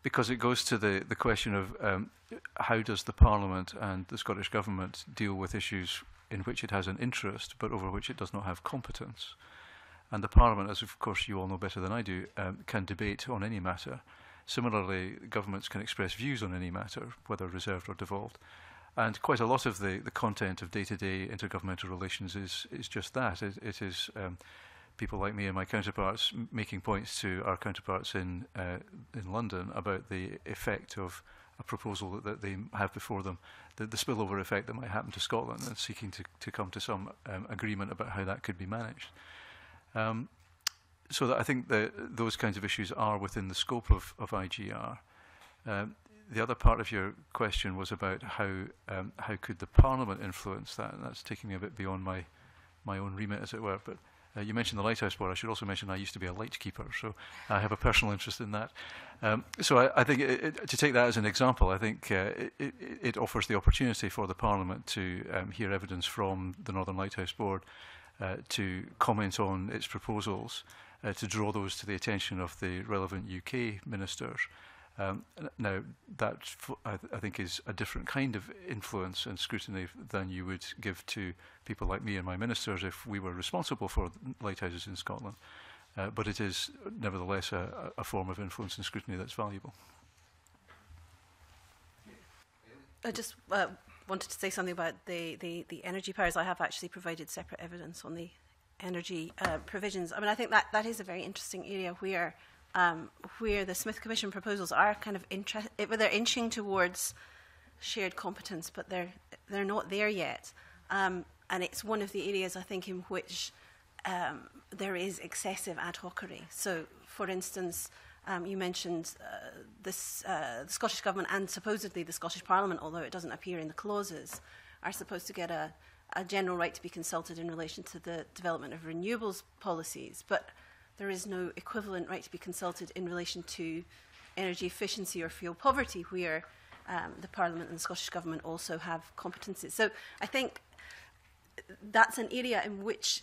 because it goes to the question of how does the Parliament and the Scottish Government deal with issues in which it has an interest but over which it does not have competence. And the Parliament, as of course you all know better than I do, can debate on any matter. Similarly, governments can express views on any matter, whether reserved or devolved. And quite a lot of the content of day-to-day intergovernmental relations is just that. It is people like me and my counterparts making points to our counterparts in London about the effect of a proposal that they have before them, the spillover effect that might happen to Scotland, and seeking to come to some agreement about how that could be managed. So that I think that those kinds of issues are within the scope of IGR. The other part of your question was about how could the Parliament influence that, and that's taking me a bit beyond my own remit, as it were. But you mentioned the Lighthouse Board. I should also mention I used to be a lightkeeper, so I have a personal interest in that. So I think to take that as an example, I think it offers the opportunity for the Parliament to hear evidence from the Northern Lighthouse Board, to comment on its proposals, to draw those to the attention of the relevant UK ministers. Now, that I think is a different kind of influence and scrutiny than you would give to people like me and my ministers if we were responsible for lighthouses in Scotland. But it is nevertheless a form of influence and scrutiny that's valuable. I just wanted to say something about the energy powers. I have actually provided separate evidence on the energy provisions. I mean, I think that, is a very interesting area where the Smith Commission proposals are kind of they're inching towards shared competence, but they're not there yet. And it's one of the areas, I think, in which there is excessive ad hocery. So, for instance, you mentioned the Scottish Government and supposedly the Scottish Parliament, although it doesn't appear in the clauses, are supposed to get a general right to be consulted in relation to the development of renewables policies, but there is no equivalent right to be consulted in relation to energy efficiency or fuel poverty, where the Parliament and the Scottish Government also have competences. So I think that's an area in which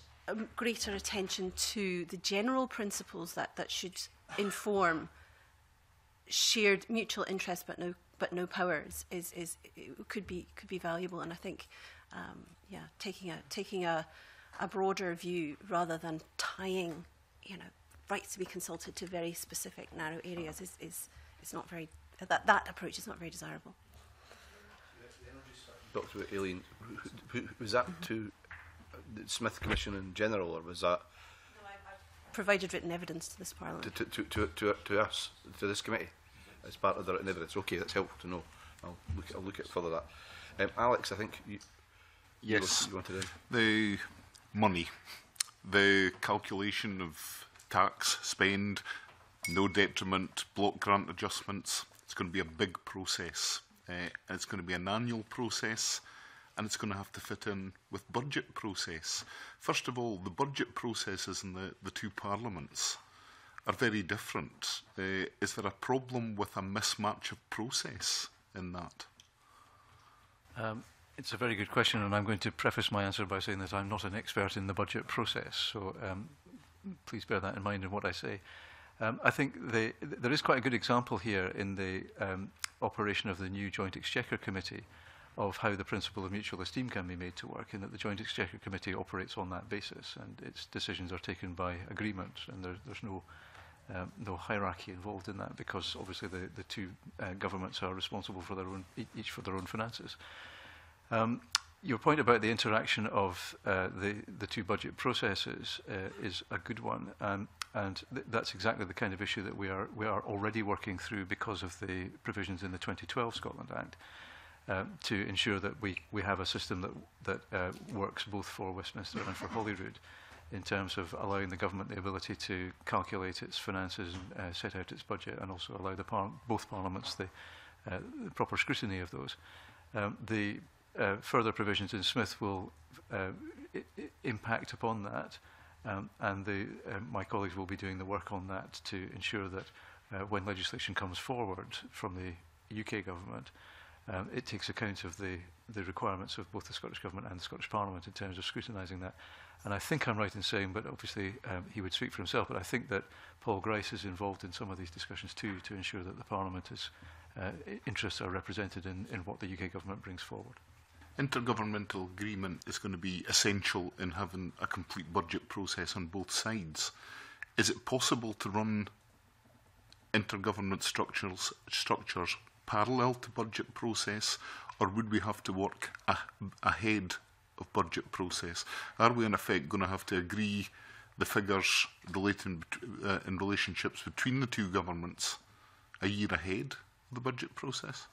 greater attention to the general principles that should inform shared mutual interest, but no powers, could be valuable. And I think, yeah, taking a broader view rather than tying, you know, rights to be consulted to very specific narrow areas is not very that approach is not very desirable. Dr. Aileen, was that to the Smith Commission in general, or was that? No, I've provided written evidence to this Parliament. To us, to this committee, as part of the written evidence. Okay, that's helpful to know. I'll look at further that. Alex, I think you. Yes. You wanted in. The money, the calculation of tax spend, no detriment, block grant adjustments. It's going to be a big process. It's going to be an annual process, and it's going to have to fit in with budget process. First of all, the budget processes in the two parliaments are very different. Is there a problem with a mismatch of process in that? It's a very good question, and I'm going to preface my answer by saying that I'm not an expert in the budget process, so please bear that in mind in what I say. I think there is quite a good example here in the operation of the new Joint Exchequer Committee of how the principle of mutual esteem can be made to work, in that the Joint Exchequer Committee operates on that basis, and its decisions are taken by agreement, and there's no hierarchy involved in that, because obviously the two governments are responsible for their own, each for their own finances. Your point about the interaction of the two budget processes is a good one, and that's exactly the kind of issue that we are already working through because of the provisions in the 2012 Scotland Act to ensure that we have a system that works both for Westminster and for Holyrood in terms of allowing the government the ability to calculate its finances and set out its budget, and also allow both parliaments the proper scrutiny of those. The further provisions in Smith will impact upon that, and my colleagues will be doing the work on that to ensure that when legislation comes forward from the UK government, it takes account of the requirements of both the Scottish Government and the Scottish Parliament in terms of scrutinising that. And I think I'm right in saying, but obviously he would speak for himself, but I think that Paul Grice is involved in some of these discussions too, to ensure that the Parliament interests are represented in what the UK government brings forward. Intergovernmental agreement is going to be essential in having a complete budget process on both sides. Is it possible to run intergovernment structures parallel to budget process, or would we have to work ahead of budget process? Are we in effect going to have to agree the figures relating in relationships between the two governments a year ahead of the budget process?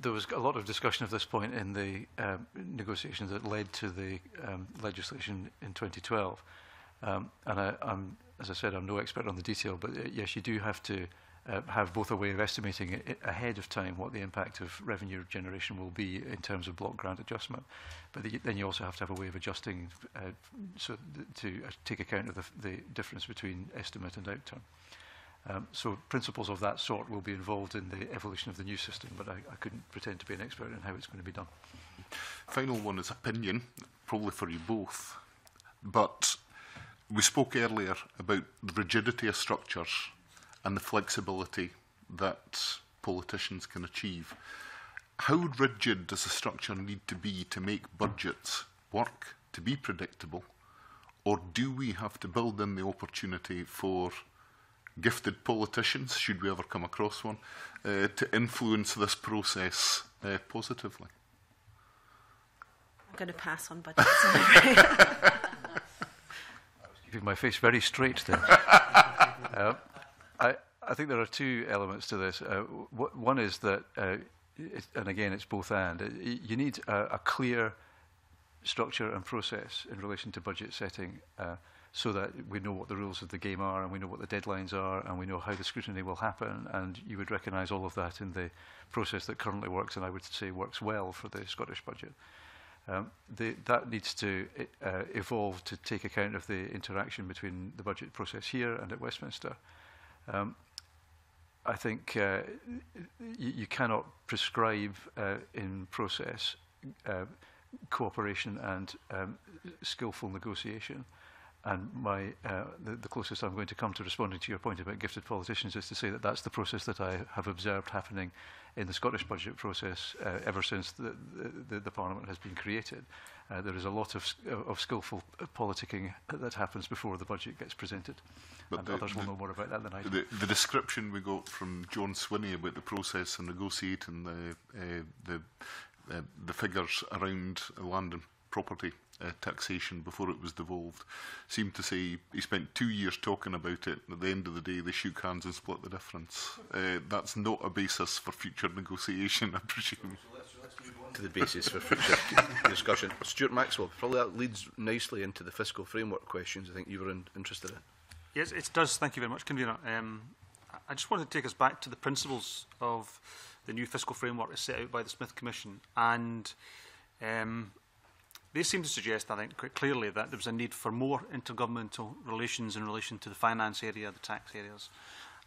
There was a lot of discussion of this point in the negotiations that led to the legislation in 2012. And I'm, as I said, I'm no expert on the detail, but yes, you do have to have both a way of estimating ahead of time what the impact of revenue generation will be in terms of block grant adjustment. But then you also have to have a way of adjusting to take account of the difference between estimate and outturn. So principles of that sort will be involved in the evolution of the new system, but I couldn't pretend to be an expert in how it's going to be done. Final one is opinion, probably for you both. But we spoke earlier about the rigidity of structures and the flexibility that politicians can achieve. How rigid does a structure need to be to make budgets work, to be predictable, or do we have to build in the opportunity for gifted politicians, should we ever come across one, to influence this process positively? I'm going to pass on budgets. keeping my face very straight there. I think there are two elements to this. One is that, and again, it's both and. You need a clear structure and process in relation to budget setting, so that we know what the rules of the game are, and we know what the deadlines are, and we know how the scrutiny will happen. And you would recognise all of that in the process that currently works, and I would say works well for the Scottish budget. That needs to evolve to take account of the interaction between the budget process here and at Westminster. I think you cannot prescribe in process cooperation and skillful negotiation. And the closest I'm going to come to responding to your point about gifted politicians is to say that that's the process that I have observed happening in the Scottish budget process ever since the Parliament has been created. There is a lot of skillful politicking that happens before the budget gets presented. But and others will know more about that than I do. The description we got from John Swinney about the process and negotiating the figures around land and property taxation before it was devolved seemed to say he spent 2 years talking about it, and at the end of the day they shook hands and split the difference. That's not a basis for future negotiation, I presume. So let's move on to the basis for future discussion. Stuart Maxwell, probably that leads nicely into the fiscal framework questions I think you were interested in. Yes, it does. Thank you very much, Convener. I just wanted to take us back to the principles of the new fiscal framework as set out by the Smith Commission, and they seem to suggest, I think, quite clearly that there was a need for more intergovernmental relations in relation to the finance area, the tax areas.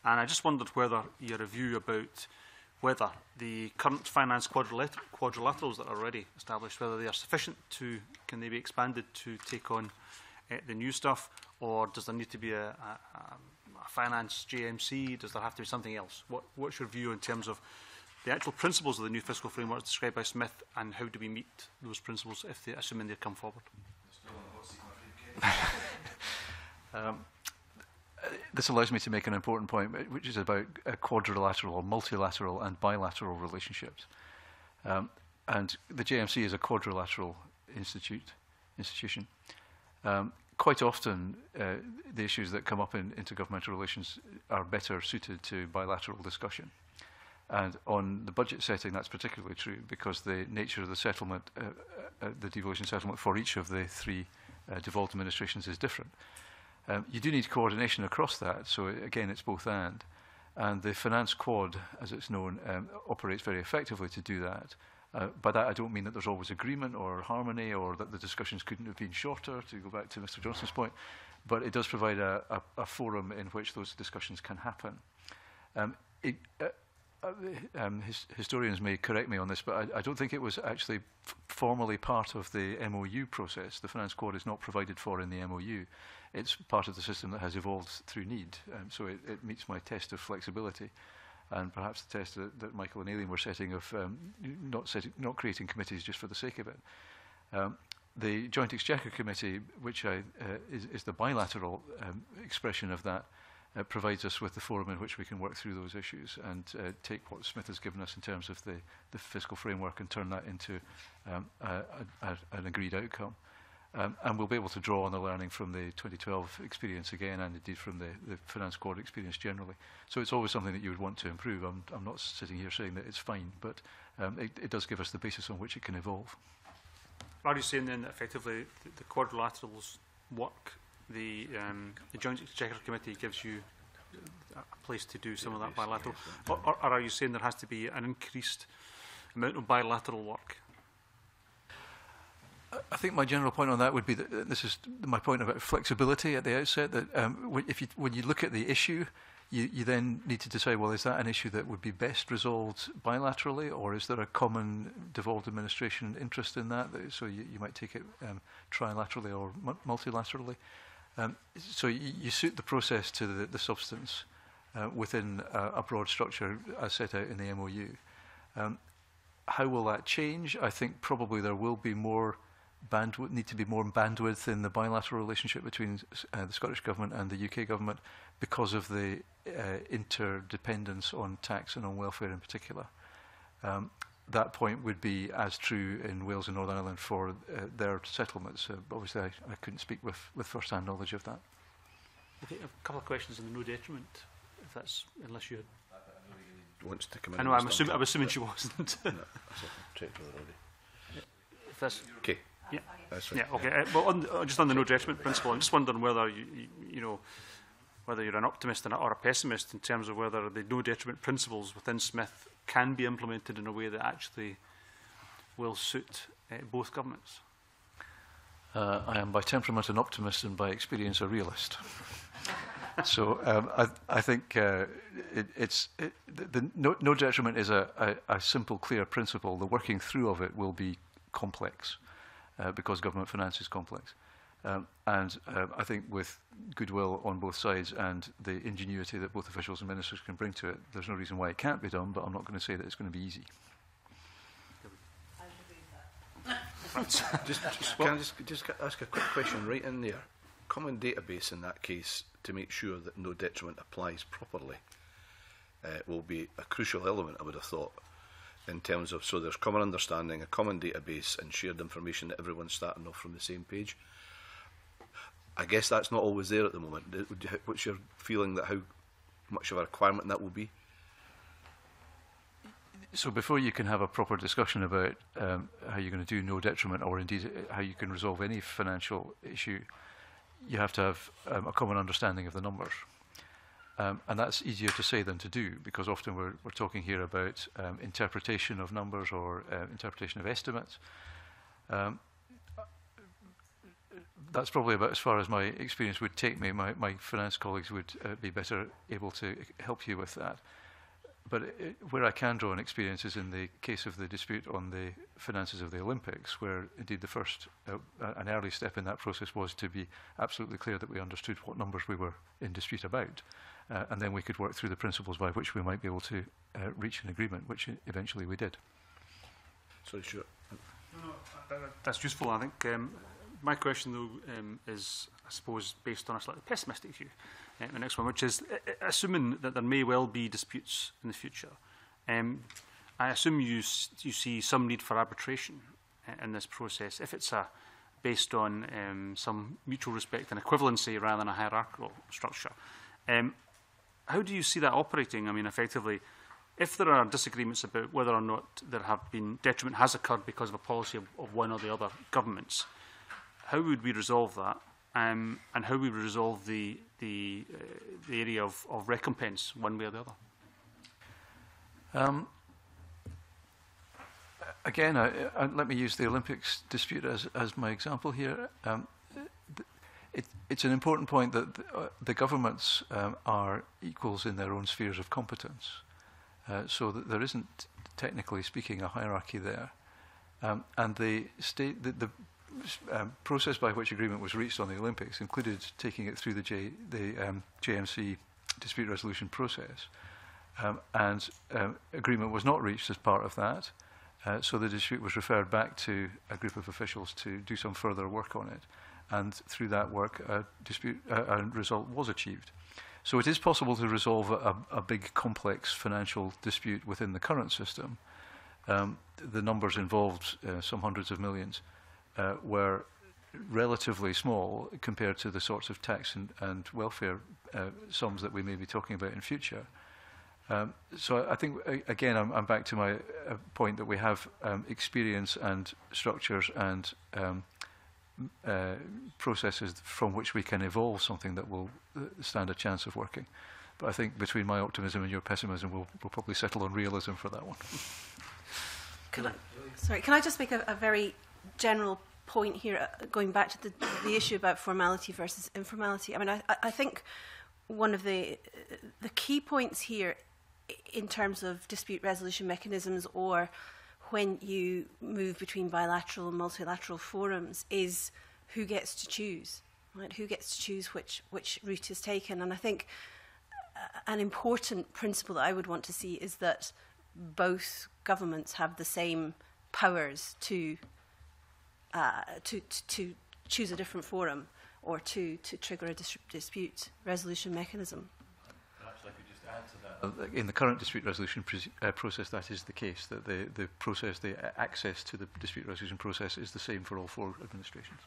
And I just wondered whether your review about whether the current finance quadrilaterals that are already established, whether they are sufficient to, can they be expanded to take on the new stuff, or does there need to be a finance JMC? Does there have to be something else? What's your view in terms of the actual principles of the new fiscal framework described by Smith, and how do we meet those principles, if they, assuming they come forward? This allows me to make an important point, which is about quadrilateral or multilateral and bilateral relationships. And the JMC is a quadrilateral institution. Quite often, the issues that come up in intergovernmental relations are better suited to bilateral discussion. And on the budget setting, that's particularly true, because the nature of the settlement, the devolution settlement for each of the three devolved administrations is different. You do need coordination across that, so again, it's both and. And the Finance Quad, as it's known, operates very effectively to do that. By that, I don't mean that there's always agreement or harmony, or that the discussions couldn't have been shorter, to go back to Mr. Johnson's point, but it does provide a forum in which those discussions can happen. Historians may correct me on this, but I don't think it was actually formally part of the MOU process. The Finance Quad is not provided for in the MOU. It's part of the system that has evolved through need, so it meets my test of flexibility, and perhaps the test that Michael and Aileen were setting of not creating committees just for the sake of it. The Joint Exchequer Committee, which is the bilateral expression of that, provides us with the forum in which we can work through those issues and take what Smith has given us in terms of the fiscal framework and turn that into an agreed outcome. And we'll be able to draw on the learning from the 2012 experience again, and indeed from the Finance Quad experience generally. So it's always something that you would want to improve. I'm not sitting here saying that it's fine, but it does give us the basis on which it can evolve. Are you saying then that effectively the quadrilaterals work? The Joint Exchequer Committee gives you a place to do some of that bilateral, or are you saying there has to be an increased amount of bilateral work? I think my general point on that would be that this is my point about flexibility at the outset, that when you look at the issue, you then need to decide, well, is that an issue that would be best resolved bilaterally, or is there a common devolved administration interest in that? So you might take it trilaterally or multilaterally. So you suit the process to the substance within a broad structure as set out in the MOU. How will that change? I think probably there will be more bandwidth, need to be more bandwidth in the bilateral relationship between the Scottish Government and the UK Government, because of the interdependence on tax and on welfare in particular. That point would be as true in Wales and Northern Ireland for their settlements. Obviously, I couldn't speak with first-hand knowledge of that. Okay, a couple of questions on the no detriment, if that's, unless you had... Wants to come in. I know, I'm assuming she wasn't. No, checked already. If that's... Okay. Yeah. That's right. Yeah, okay. Yeah. Well, on the, just on the no detriment principle, I'm just wondering whether you know, whether you're an optimist or a pessimist in terms of whether the no detriment principles within Smith can be implemented in a way that actually will suit both governments. I am by temperament an optimist and by experience a realist. So I think the no detriment is a simple, clear principle. The working through of it will be complex because government finance is complex. And I think with goodwill on both sides and the ingenuity that both officials and ministers can bring to it, there's no reason why it can't be done, but I'm not going to say that it's going to be easy. Can I just ask a quick question right in there? Common database in that case to make sure that no detriment applies properly will be a crucial element, I would have thought, in terms of, so there's common understanding, a common database and shared information that everyone's starting off from the same page. I guess that's not always there at the moment. What's your feeling that how much of a requirement that will be? So before you can have a proper discussion about how you're going to do no detriment or indeed how you can resolve any financial issue, you have to have a common understanding of the numbers. And that's easier to say than to do, because often we're talking here about interpretation of numbers or interpretation of estimates. That's probably about as far as my experience would take me. My finance colleagues would be better able to help you with that. But where I can draw on experience is in the case of the dispute on the finances of the Olympics, where indeed the first, an early step in that process was to be absolutely clear that we understood what numbers we were in dispute about. And then we could work through the principles by which we might be able to reach an agreement, which eventually we did. Sorry, sure. No, that's useful, I think. My question, though, is, I suppose, based on a slightly pessimistic view. The next one, which is, assuming that there may well be disputes in the future, I assume you see some need for arbitration in this process, if it's based on some mutual respect and equivalency rather than a hierarchical structure. How do you see that operating? I mean, effectively, if there are disagreements about whether or not there have been detriment has occurred because of a policy of one or the other governments, how would we resolve that, and how would we resolve the area of recompense, one way or the other? Again, let me use the Olympics dispute as my example here. It's an important point that the governments are equals in their own spheres of competence, so that there isn't, technically speaking, a hierarchy there, and the process by which agreement was reached on the Olympics included taking it through the JMC dispute resolution process, and agreement was not reached as part of that, so the dispute was referred back to a group of officials to do some further work on it, and through that work a result was achieved. So it is possible to resolve a big complex financial dispute within the current system. The numbers involved, some hundreds of millions, were relatively small compared to the sorts of tax and welfare sums that we may be talking about in future. So I think, again, I'm back to my point that we have experience and structures and processes from which we can evolve something that will stand a chance of working. But I think between my optimism and your pessimism, we'll probably settle on realism for that one. Can I just make a very general point here, going back to the issue about formality versus informality. I mean, I think one of the key points here in terms of dispute resolution mechanisms, or when you move between bilateral and multilateral forums, is who gets to choose, right? Who gets to choose which route is taken. And I think an important principle that I would want to see is that both governments have the same powers to choose a different forum or to trigger a dispute resolution mechanism. Perhaps I could just add to that. In the current dispute resolution process, that is the case, that the process, the access to the dispute resolution process is the same for all four administrations.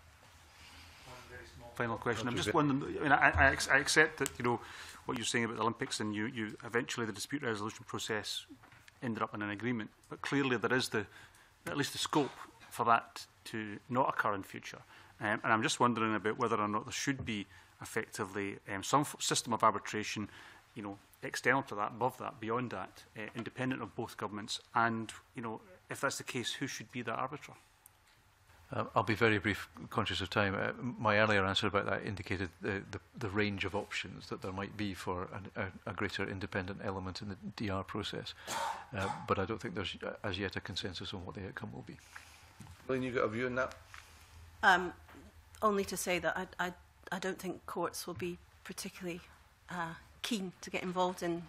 One very small final question. I'm just wondering. I mean, I accept that what you're saying about the Olympics, and you eventually the dispute resolution process ended up in an agreement. But clearly, there is at least the scope for that to not occur in future. And I'm just wondering about whether or not there should be effectively some system of arbitration, external to that, above that, beyond that, independent of both governments. And if that's the case, who should be that arbiter? I'll be very brief, conscious of time. My earlier answer about that indicated the range of options that there might be for a greater independent element in the DR process. But I don't think there's as yet a consensus on what the outcome will be. Aileen, you got a view on that? Only to say that I don't think courts will be particularly keen to get involved in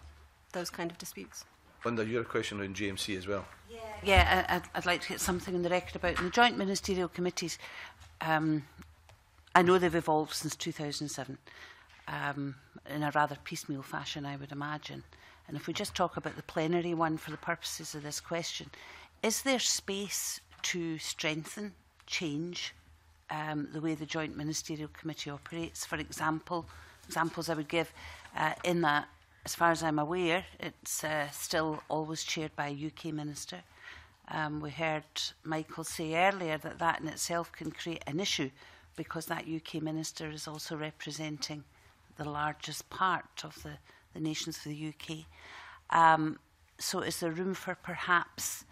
those kind of disputes. Linda, you had a question on GMC as well. Yeah, I'd like to get something on the record about in the Joint Ministerial Committees. I know they've evolved since 2007 in a rather piecemeal fashion, I would imagine. And if we just talk about the plenary one for the purposes of this question, is there space to strengthen, change the way the Joint Ministerial Committee operates? For example, examples I would give in that, as far as I'm aware, it's still always chaired by a UK minister. We heard Michael say earlier that that in itself can create an issue because that UK minister is also representing the largest part of the nations of the UK. So is there room for perhaps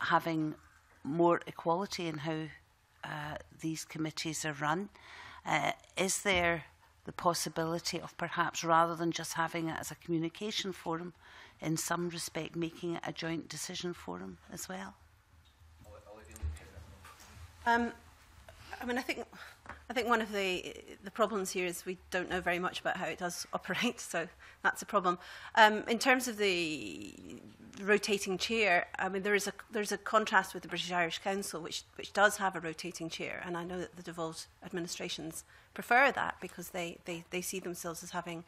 having more equality in how these committees are run? Is there the possibility of perhaps, rather than just having it as a communication forum, in some respect making it a joint decision forum as well? I mean, I think one of the problems here is we don't know very much about how it does operate, so that's a problem. In terms of the rotating chair, I mean, there is a contrast with the British Irish Council, which does have a rotating chair, and I know that the devolved administrations prefer that because they see themselves as having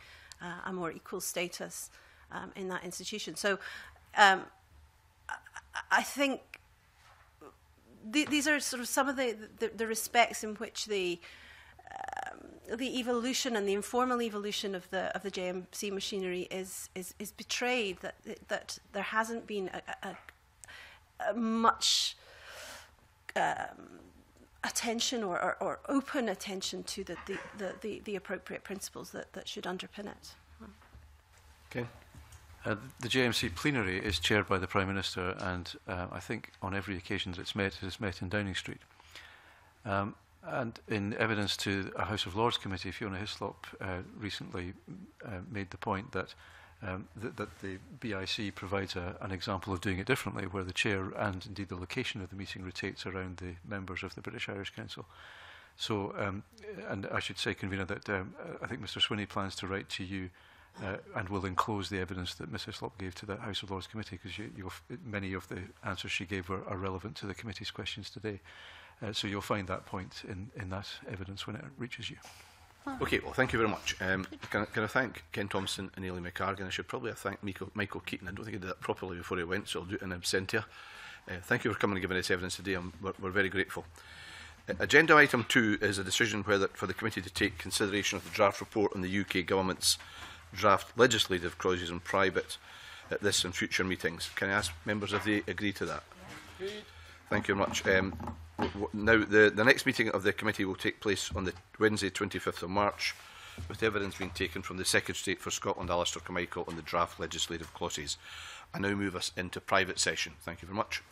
a more equal status in that institution. So I think these are sort of some of the respects in which the evolution and the informal evolution of the JMC machinery is betrayed, that there hasn't been a much attention or open attention to the appropriate principles that should underpin it. Okay. The JMC plenary is chaired by the Prime Minister, and I think on every occasion that it's met in Downing Street. And in evidence to a House of Lords committee, Fiona Hislop recently made the point that that the BIC provides an example of doing it differently, where the chair and indeed the location of the meeting rotates around the members of the British Irish Council. So, and I should say, convener, that I think Mr. Swinney plans to write to you and will enclose the evidence that Mrs. Hislop gave to that House of Lords committee, because many of the answers she gave are relevant to the committee's questions today. So you'll find that point in that evidence when it reaches you. Okay, well, thank you very much. Can I thank Ken Thomson and Aileen McHarg, and I should probably have thanked Michael Keating. I don't think I did that properly before he went, so I'll do it in absentia. Thank you for coming and giving us evidence today. We're very grateful. Agenda item 2 is a decision whether for the committee to take consideration of the draft report on the UK government's draft legislative clauses in private at this and future meetings. Can I ask members if they agree to that? Yeah. Thank you very much. Now, the next meeting of the committee will take place on the Wednesday 25th of March, with evidence being taken from the Secretary for Scotland, Alastair Carmichael, on the draft legislative clauses. I now move us into private session. Thank you very much.